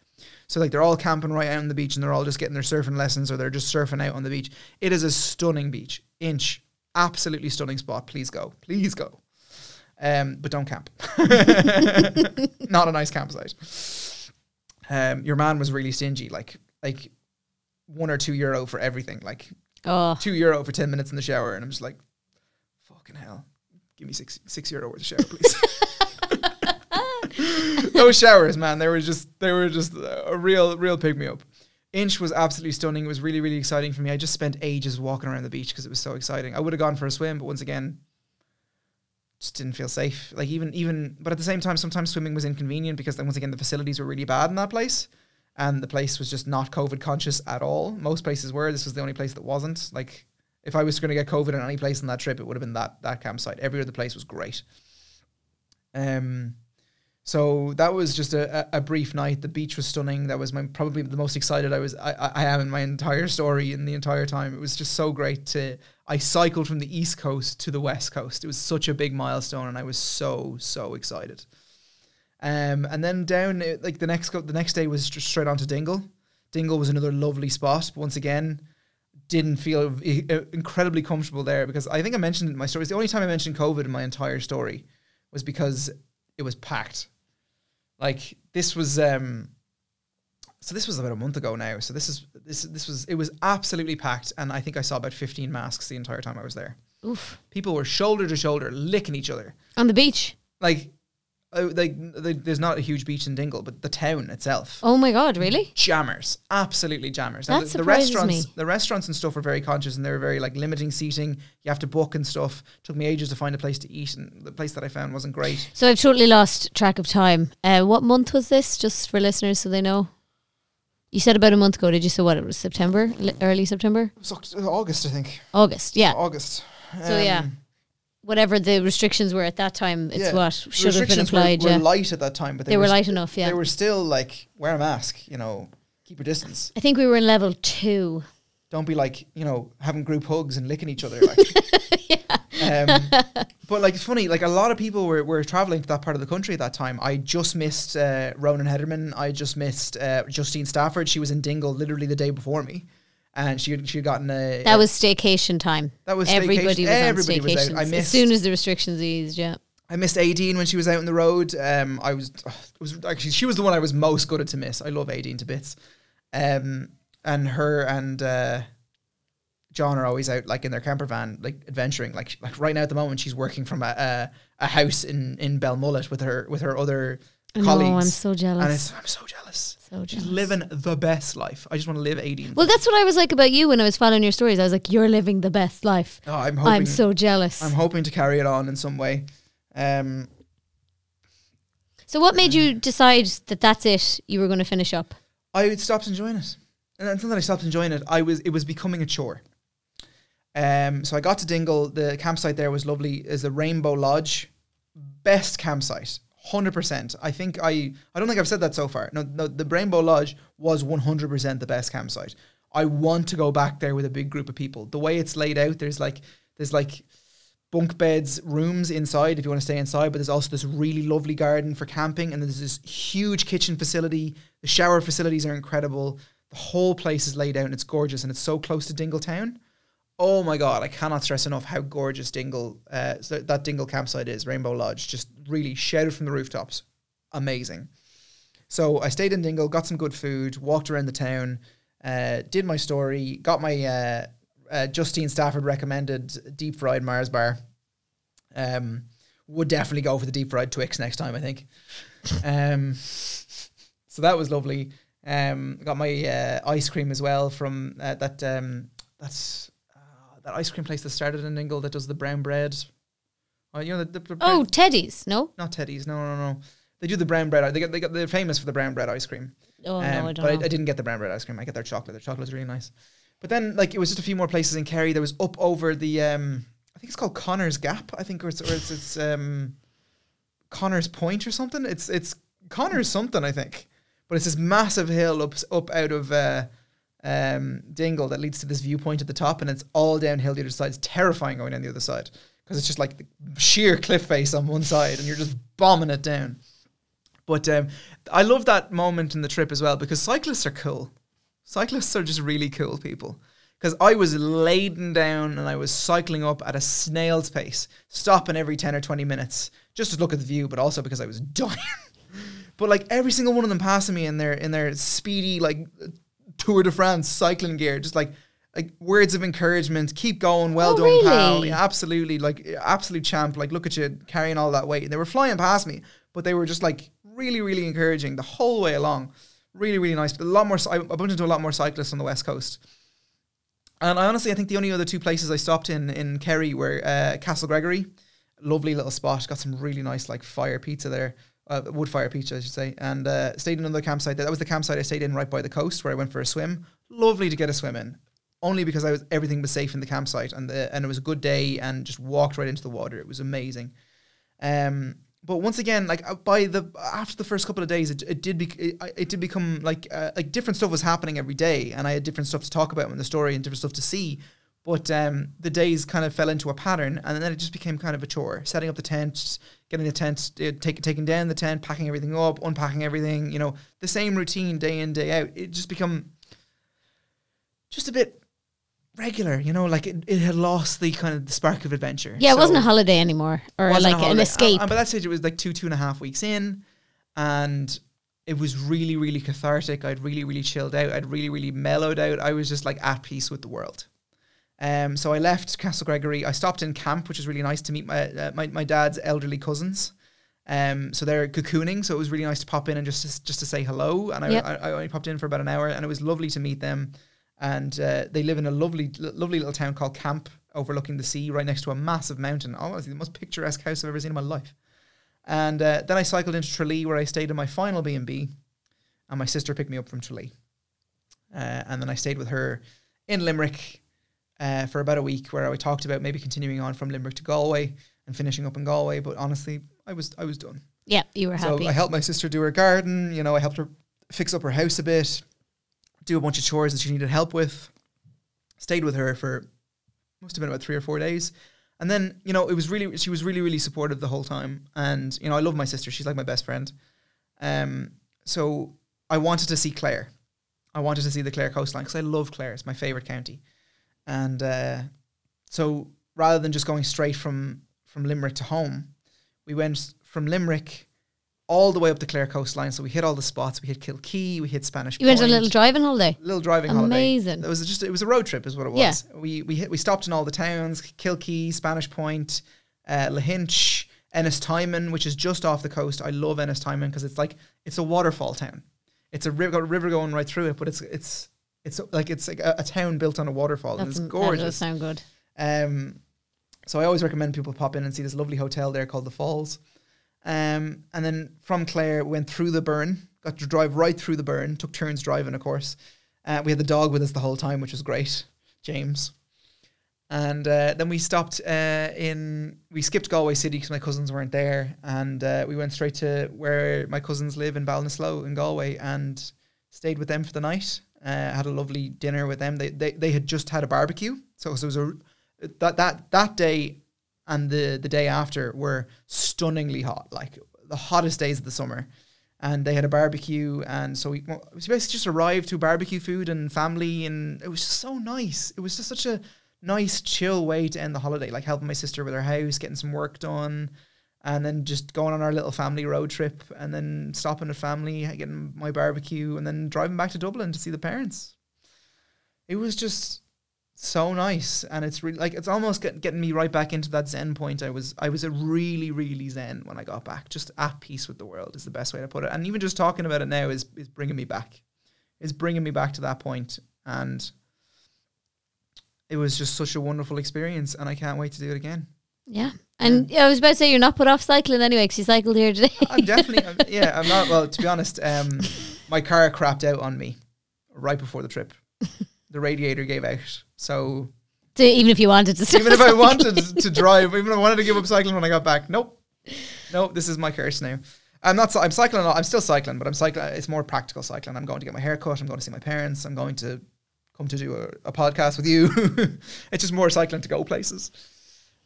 So like they're all camping right out on the beach and they're all just getting their surfing lessons or they're just surfing out on the beach. It is a stunning beach. Inch, absolutely stunning spot. Please go. Please go. But don't camp. Not a nice campsite. Your man was really stingy, like €1 or €2 for everything, like €2 for 10 minutes in the shower. And I'm just like, fucking hell, give me €6 worth of shower, please. Those showers, man, they were just a real pick me up. Inch was absolutely stunning. It was really, really exciting for me. I just spent ages walking around the beach because it was so exciting. I would have gone for a swim, but once again, just didn't feel safe. Like even, but at the same time, sometimes swimming was inconvenient because then once again, the facilities were really bad in that place. And the place was just not COVID conscious at all. Most places were. This was the only place that wasn't. Like, if I was going to get COVID in any place on that trip, it would have been that campsite. Every other place was great. So that was just a brief night. The beach was stunning. That was probably the most excited I am in my entire story in the entire time. It was just so great to. I cycled from the East Coast to the West Coast. It was such a big milestone, and I was so excited. And then down, like the next day was just straight on to Dingle. Dingle was another lovely spot. But once again, didn't feel incredibly comfortable there because I think I mentioned in my story. It's the only time I mentioned COVID in my entire story was because it was packed. Like this was, so this was about a month ago now. So it was absolutely packed. And I think I saw about 15 masks the entire time I was there. Oof. People were shoulder to shoulder licking each other. On the beach. Like. There's not a huge beach in Dingle, but the town itself. Oh my God, really? Jammers, absolutely jammers. That surprises me. The restaurants and stuff were very conscious and they were very like limiting seating. You have to book and stuff. Took me ages to find a place to eat and the place that I found wasn't great. So I've totally lost track of time. What month was this? Just for listeners so they know. You said about a month ago, did you? So what, it was September? Early September? It was August, I think. August, yeah. August. So yeah. Whatever the restrictions were at that time, it's what should have been applied. Were light at that time, but they were light enough. Yeah, they were still like wear a mask, you know, keep your distance. I think we were in level 2. Don't be like, you know, having group hugs and licking each other. Like. Yeah. But like it's funny, like a lot of people were traveling to that part of the country at that time. I just missed Ronan Hederman. I just missed Justine Stafford. She was in Dingle literally the day before me. And she had gotten a... That was staycation time. That was everybody staycation. Everybody was on staycations. I missed, as soon as the restrictions eased, yeah. I missed Aideen when she was out on the road. Actually, she was the one I was most gutted to miss. I love Aideen to bits. And her and John are always out, like, in their camper van, like, adventuring. Like right now at the moment, she's working from a house in Belmullet with her other colleagues. Oh, I'm so jealous. I'm so jealous. She's living the best life. I just want to live 18. Well, that's what I was like about you when I was following your stories. I was like, you're living the best life. Oh, I'm so jealous. I'm hoping to carry it on in some way. So what made you decide that that's it? You were going to finish up? I stopped enjoying it. And until that I stopped enjoying it, it was becoming a chore. So I got to Dingle. The campsite there was lovely. It's the Rainbow Lodge. Best campsite. 100%. I don't think I've said that so far. No, the Rainbow Lodge was 100% the best campsite. I want to go back there with a big group of people. The way it's laid out, there's like bunk beds, rooms inside if you want to stay inside, but there's also this really lovely garden for camping and there's this huge kitchen facility. The shower facilities are incredible. The whole place is laid out and it's gorgeous and it's so close to Dingle Town. Oh my God, I cannot stress enough how gorgeous that Dingle campsite is, Rainbow Lodge. Just really shouted from the rooftops. Amazing. So I stayed in Dingle, got some good food, walked around the town, did my story, got my Justine Stafford recommended deep fried Mars bar. would definitely go for the deep fried Twix next time, I think. So that was lovely. Got my ice cream as well from that ice cream place that started in Ingle that does the brown bread. Oh, you know the oh, Teddy's? No, not Teddy's. No. They do the brown bread. They're famous for the brown bread ice cream. Oh no, I don't. But I didn't get the brown bread ice cream. I got their chocolate. Their chocolate's really nice. But then, like, it was just a few more places in Kerry. There was up over the I think it's called Connor's Gap. I think or it's Connor's Point or something. It's Connor's something, I think. But it's this massive hill up out of Dingle that leads to this viewpoint at the top, and it's all downhill the other side. It's terrifying going down the other side because it's just like the sheer cliff face on one side, and you're just bombing it down. But I love that moment in the trip as well because cyclists are cool. Cyclists are just really cool people. Because I was laden down and I was cycling up at a snail's pace, stopping every 10 or 20 minutes just to look at the view, but also because I was dying. But like every single one of them passing me in their speedy like Tour de France cycling gear, just like words of encouragement, keep going, well done, really? Pal, yeah, absolutely, like absolute champ, like look at you carrying all that weight. And they were flying past me, but they were just like really, really encouraging the whole way along. Really, really nice. But I bumped into a lot more cyclists on the West Coast. And I think the only other two places I stopped in Kerry were Castle Gregory, lovely little spot, got some really nice like fire pizza there. Wood fire pizza, I should say, and stayed in another campsite. That was the campsite I stayed in right by the coast where I went for a swim. Lovely to get a swim in, only because everything was safe in the campsite, and it was a good day, and just walked right into the water. It was amazing. But once again, like after the first couple of days, it did become like different stuff was happening every day, and I had different stuff to talk about in the story and different stuff to see. But the days kind of fell into a pattern, and then it just became kind of a chore. Setting up the tent, getting the tent, taking down the tent, packing everything up, unpacking everything, you know, the same routine day in, day out. It just become just a bit regular, you know, like it had lost the kind of the spark of adventure. Yeah, so it wasn't a holiday anymore or like an escape. But that stage it was like two and a half weeks in, and it was really, really cathartic. I'd really, really chilled out. I'd really, really mellowed out. I was just like at peace with the world. So I left Castle Gregory. I stopped in camp, which was really nice to meet my dad's elderly cousins. So they're cocooning, so it was really nice to pop in and just to say hello. And yep. I only popped in for about an hour, and it was lovely to meet them. And they live in a lovely little town called Camp, overlooking the sea, right next to a massive mountain. Honestly, the most picturesque house I've ever seen in my life. And then I cycled into Tralee, where I stayed in my final B&B, and my sister picked me up from Tralee. And then I stayed with her in Limerick for about a week, where I talked about maybe continuing on from Limerick to Galway and finishing up in Galway. But honestly, I was done. Yeah, you were happy. So I helped my sister do her garden. You know, I helped her fix up her house a bit, do a bunch of chores that she needed help with. Stayed with her for must have been about 3 or 4 days, and then you know she was really, really supportive the whole time. And you know I love my sister. She's like my best friend. So I wanted to see Clare. I wanted to see the Clare coastline because I love Clare. It's my favorite county. And so rather than just going straight from Limerick to home, we went from Limerick all the way up the Clare coastline. So we hit all the spots. We hit Kilkee. We hit Spanish Point. You went on a little driving holiday? Amazing. It was a road trip is what it was. Yeah. We stopped in all the towns, Kilkee, Spanish Point, Lahinch, Ennistimon, which is just off the coast. I love Ennistimon because it's a waterfall town. It's got a river going right through it, but it's like a town built on a waterfall. That's and it's gorgeous. That does sound good. So I always recommend people pop in and see this lovely hotel there called The Falls. And then from Clare, went through the burn, got to drive right through the burn, took turns driving, of course. We had the dog with us the whole time, which was great, James. And then we stopped we skipped Galway City because my cousins weren't there. And we went straight to where my cousins live in Ballinasloe in Galway and stayed with them for the night. Had a lovely dinner with them. They had just had a barbecue, so it was that day and the day after were stunningly hot, like the hottest days of the summer. And they had a barbecue, and so we basically just arrived to barbecue food and family, and it was just so nice. It was just such a nice, chill way to end the holiday, like helping my sister with her house, getting some work done, and then just going on our little family road trip and then stopping at family, getting my barbecue, and then driving back to Dublin to see the parents. It was just so nice, and it's really like it's almost getting me right back into that zen point. I was a really zen when I got back, just at peace with the world is the best way to put it. And even just talking about it now is bringing me back, to that point. And it was just such a wonderful experience, and I can't wait to do it again. Yeah. And I was about to say, you're not put off cycling anyway, because you cycled here today. I'm not. Well, to be honest, my car crapped out on me right before the trip. The radiator gave out. So even if you wanted to stop cycling. I wanted to drive, even if I wanted to give up cycling when I got back, nope, this is my curse now. I'm cycling a lot. I'm still cycling, but I'm cycling. It's more practical cycling. I'm going to get my hair cut. I'm going to see my parents. I'm going to come to do a podcast with you. It's just more cycling to go places.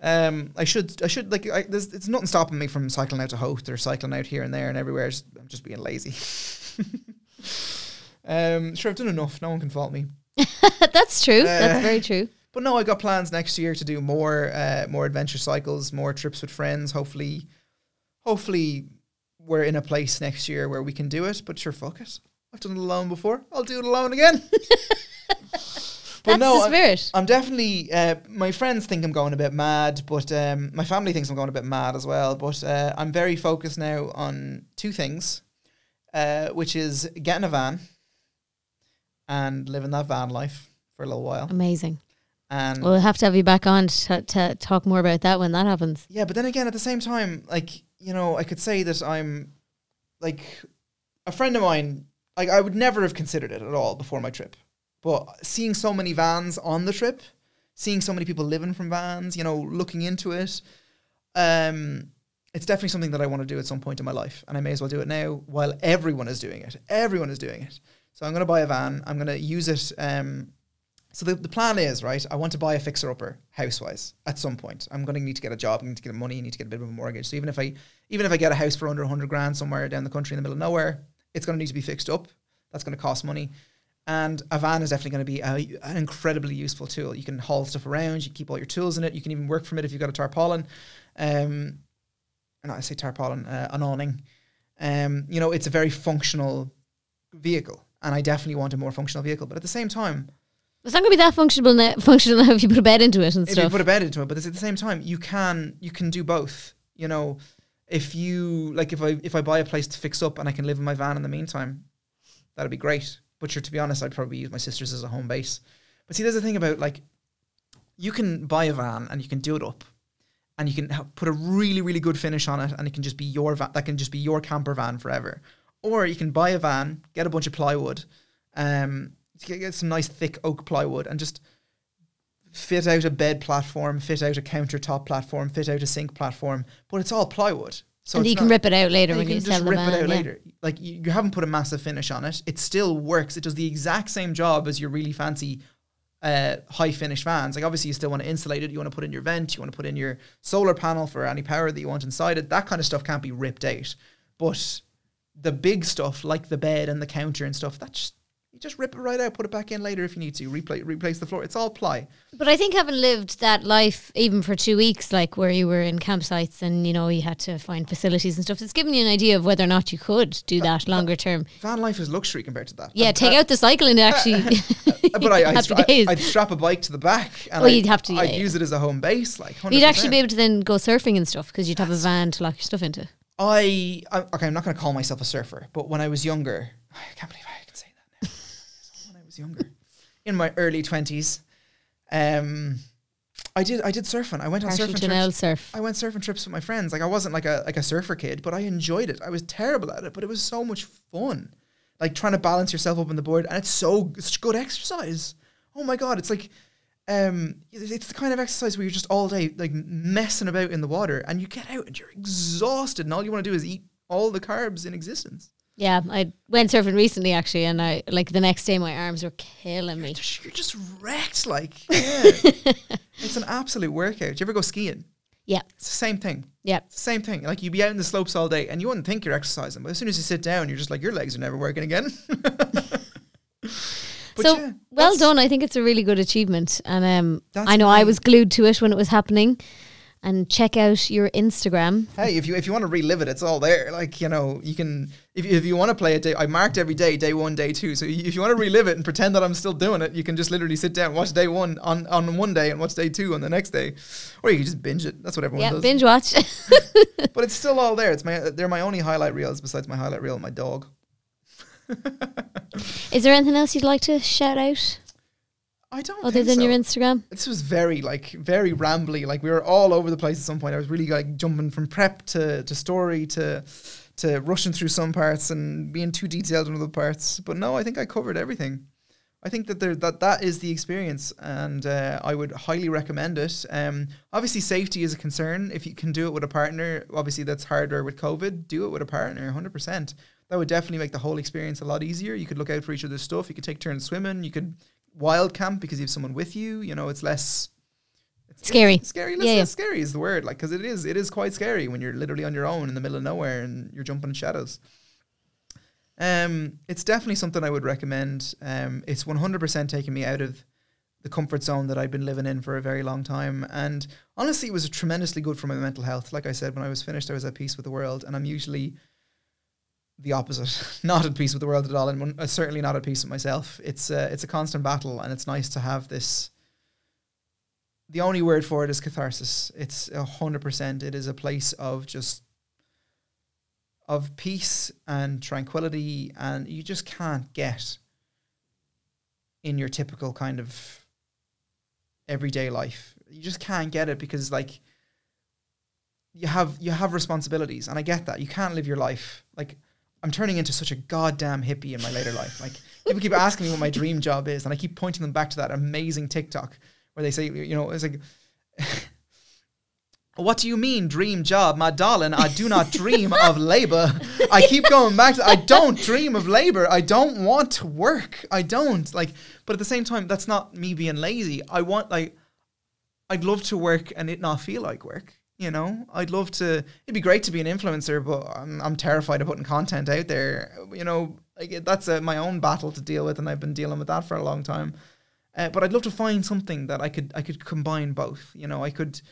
It's nothing stopping me from cycling out to Hoth or cycling out here and there and everywhere. I'm just being lazy. Sure, I've done enough. No one can fault me. That's true. That's very true. But no, I've got plans next year to do more adventure cycles, more trips with friends. Hopefully we're in a place next year where we can do it, but sure, fuck it. I've done it alone before. I'll do it alone again. But that's the spirit. I'm definitely, my friends think I'm going a bit mad, but my family thinks I'm going a bit mad as well. But I'm very focused now on two things, which is getting a van and living that van life for a little while. Amazing. And we'll have to have you back on to talk more about that when that happens. Yeah, but then again, at the same time, I could say that I'm, a friend of mine, I would never have considered it at all before my trip. But seeing so many vans on the trip, seeing so many people living from vans, looking into it, it's definitely something that I want to do at some point in my life. And I may as well do it now while everyone is doing it. Everyone is doing it. So I'm going to buy a van. I'm going to use it. So the plan is, right, I want to buy a fixer-upper house-wise at some point. I'm going to need to get a job. I need to get money. I need to get a bit of a mortgage. So even if I get a house for under 100 grand somewhere down the country in the middle of nowhere, it's going to need to be fixed up. That's going to cost money. And a van is definitely going to be an incredibly useful tool. You can haul stuff around. You keep all your tools in it. You can even work from it if you've got a tarpaulin. I say tarpaulin, an awning. It's a very functional vehicle. And I definitely want a more functional vehicle. But at the same time... It's not going to be that functional now if you put a bed into it and stuff. If you put a bed into it. But at the same time, you can do both. If I buy a place to fix up and I can live in my van in the meantime, that'd be great. But to be honest, I'd probably use my sister's as a home base. But see, there's a thing about, you can buy a van and you can do it up and you can put a really, really good finish on it, and it can just be your van. That can just be your camper van forever. Or you can buy a van, get a bunch of plywood, get some nice thick oak plywood, and just fit out a bed platform, fit out a countertop platform, fit out a sink platform. But it's all plywood. So and you can rip it out later when you sell the van. You can just rip it out later. You haven't put a massive finish on it. It still works. It does the exact same job as your really fancy high finish vans. Obviously, you still want to insulate it. You want to put in your vent. You want to put in your solar panel for any power that you want inside it. That kind of stuff can't be ripped out. But the big stuff, like the bed and the counter and stuff, you just rip it right out, put it back in later if you need to, replace the floor. It's all ply. But I think having lived that life even for 2 weeks, where you were in campsites and, you had to find facilities and stuff, it's given you an idea of whether or not you could do that longer term. Van life is luxury compared to that. Yeah, take out the cycling actually. But I'd strap a bike to the back and I'd use it as a home base. 100%. You'd actually be able to then go surfing and stuff because you'd have a van to lock your stuff into. I'm not going to call myself a surfer, but when I was younger, I can't believe I can say that. Younger in my early 20s, I did surfing. I went on surfing trips with my friends. I wasn't like a surfer kid, but I enjoyed it. I was terrible at it, but it was so much fun, trying to balance yourself up on the board. And it's good exercise. Oh my god, it's it's the kind of exercise where you're just all day messing about in the water, and you get out and you're exhausted and all you want to do is eat all the carbs in existence. Yeah, I went surfing recently actually, and the next day my arms were killing me. You're just wrecked, yeah. It's an absolute workout. Do you ever go skiing? Yeah. It's the same thing. Yeah. It's the same thing. You'd be out in the slopes all day and you wouldn't think you're exercising, but as soon as you sit down, you're just your legs are never working again. Well done. I think it's a really good achievement. And I know I was glued to it when it was happening. and check out your Instagram. Hey, if you want to relive it, it's all there. Like, you know, you can, if you want to play a day, I marked every day, day one, day two. So if you want to relive it and pretend that I'm still doing it, you can just literally sit down, watch day one on one day and watch day two on the next day. Or you can just binge it. That's what everyone does. Yeah, binge watch. But it's still all there. They're my only highlight reels besides my highlight reel and my dog. Is there anything else you'd like to shout out? I don't other than so. Your Instagram? This was very rambly. Like, we were all over the place at some point. I was really like jumping from prep to story to rushing through some parts and being too detailed in other parts. But no, I think I covered everything. I think that that is the experience, and I would highly recommend it. Obviously, safety is a concern. If you can do it with a partner, obviously that's harder with COVID. Do it with a partner, 100%. That would definitely make the whole experience a lot easier. You could look out for each other's stuff. You could take turns swimming. You could wild camp because you have someone with you. You know, it's less scary. Less scary is the word. Like, because it is quite scary when you're literally on your own in the middle of nowhere and you're jumping in shadows. It's definitely something I would recommend. It's 100% taken me out of the comfort zone that I've been living in for a very long time. And honestly, it was tremendously good for my mental health. Like I said, when I was finished, I was at peace with the world, and I'm usually the opposite, not at peace with the world at all. And certainly not at peace with myself. It's a constant battle, and it's nice to have this. The only word for it is catharsis. It's 100%. It is a place of just, of peace and tranquility, and you just can't get in your typical kind of everyday life. You just can't get it because, like, you have responsibilities, and I get that. You can't live your life. Like, I'm turning into such a goddamn hippie in my later life. Like, people keep asking me what my dream job is, and I keep pointing them back to that amazing TikTok where they say, you know, it's like, what do you mean dream job? My darling, I do not dream of labor. I keep going back to that. I don't dream of labor. I don't want to work. I don't. Like, but at the same time, that's not me being lazy. I want, like, I'd love to work and it not feel like work. You know, I'd love to, it'd be great to be an influencer, but I'm terrified of putting content out there. You know, like, that's my own battle to deal with. And I've been dealing with that for a long time. But I'd love to find something that I could combine both. You know, I could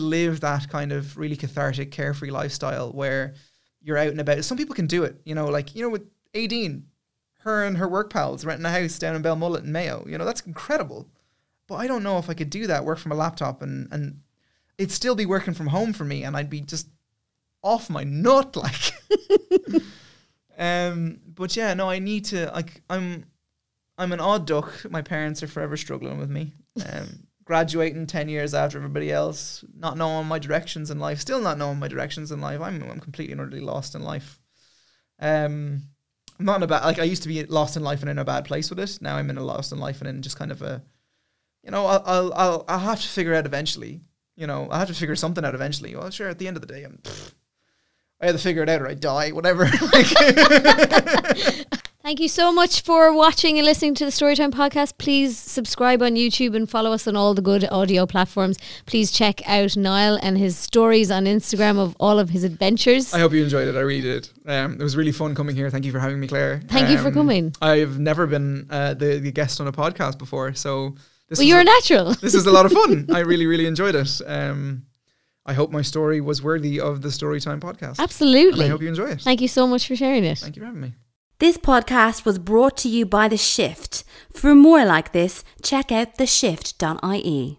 live that kind of really cathartic, carefree lifestyle where you're out and about. Some people can do it, you know, like, you know, with Aideen, her and her work pals renting a house down in Belmullet in Mayo, you know, that's incredible. But I don't know if I could do that, work from a laptop, and it'd still be working from home for me, and I'd be just off my nut, like. But yeah, no, I need to, like, I'm an odd duck. My parents are forever struggling with me. Graduating 10 years after everybody else, not knowing my directions in life, still not knowing my directions in life. I'm completely and utterly lost in life. I'm not in a bad, like, I used to be lost in life and in a bad place with it. Now I'm in a lost in life and in just kind of a, you know, I'll have to figure out eventually. You know, I'll have to figure something out eventually. Well, sure, at the end of the day, I have to figure it out or I die, whatever. Thank you so much for watching and listening to the Storytime Podcast. Please subscribe on YouTube and follow us on all the good audio platforms. Please check out Niall and his stories on Instagram of all of his adventures. I hope you enjoyed it. I really did. It was really fun coming here. Thank you for having me, Claire. Thank you for coming. I've never been the guest on a podcast before, so this, well, you're a natural. This was a lot of fun. I really enjoyed it. I hope my story was worthy of the Storytime Podcast. Absolutely. And I hope you enjoy it. Thank you so much for sharing it. Thank you for having me. This podcast was brought to you by The Shift. For more like this, check out theshift.ie.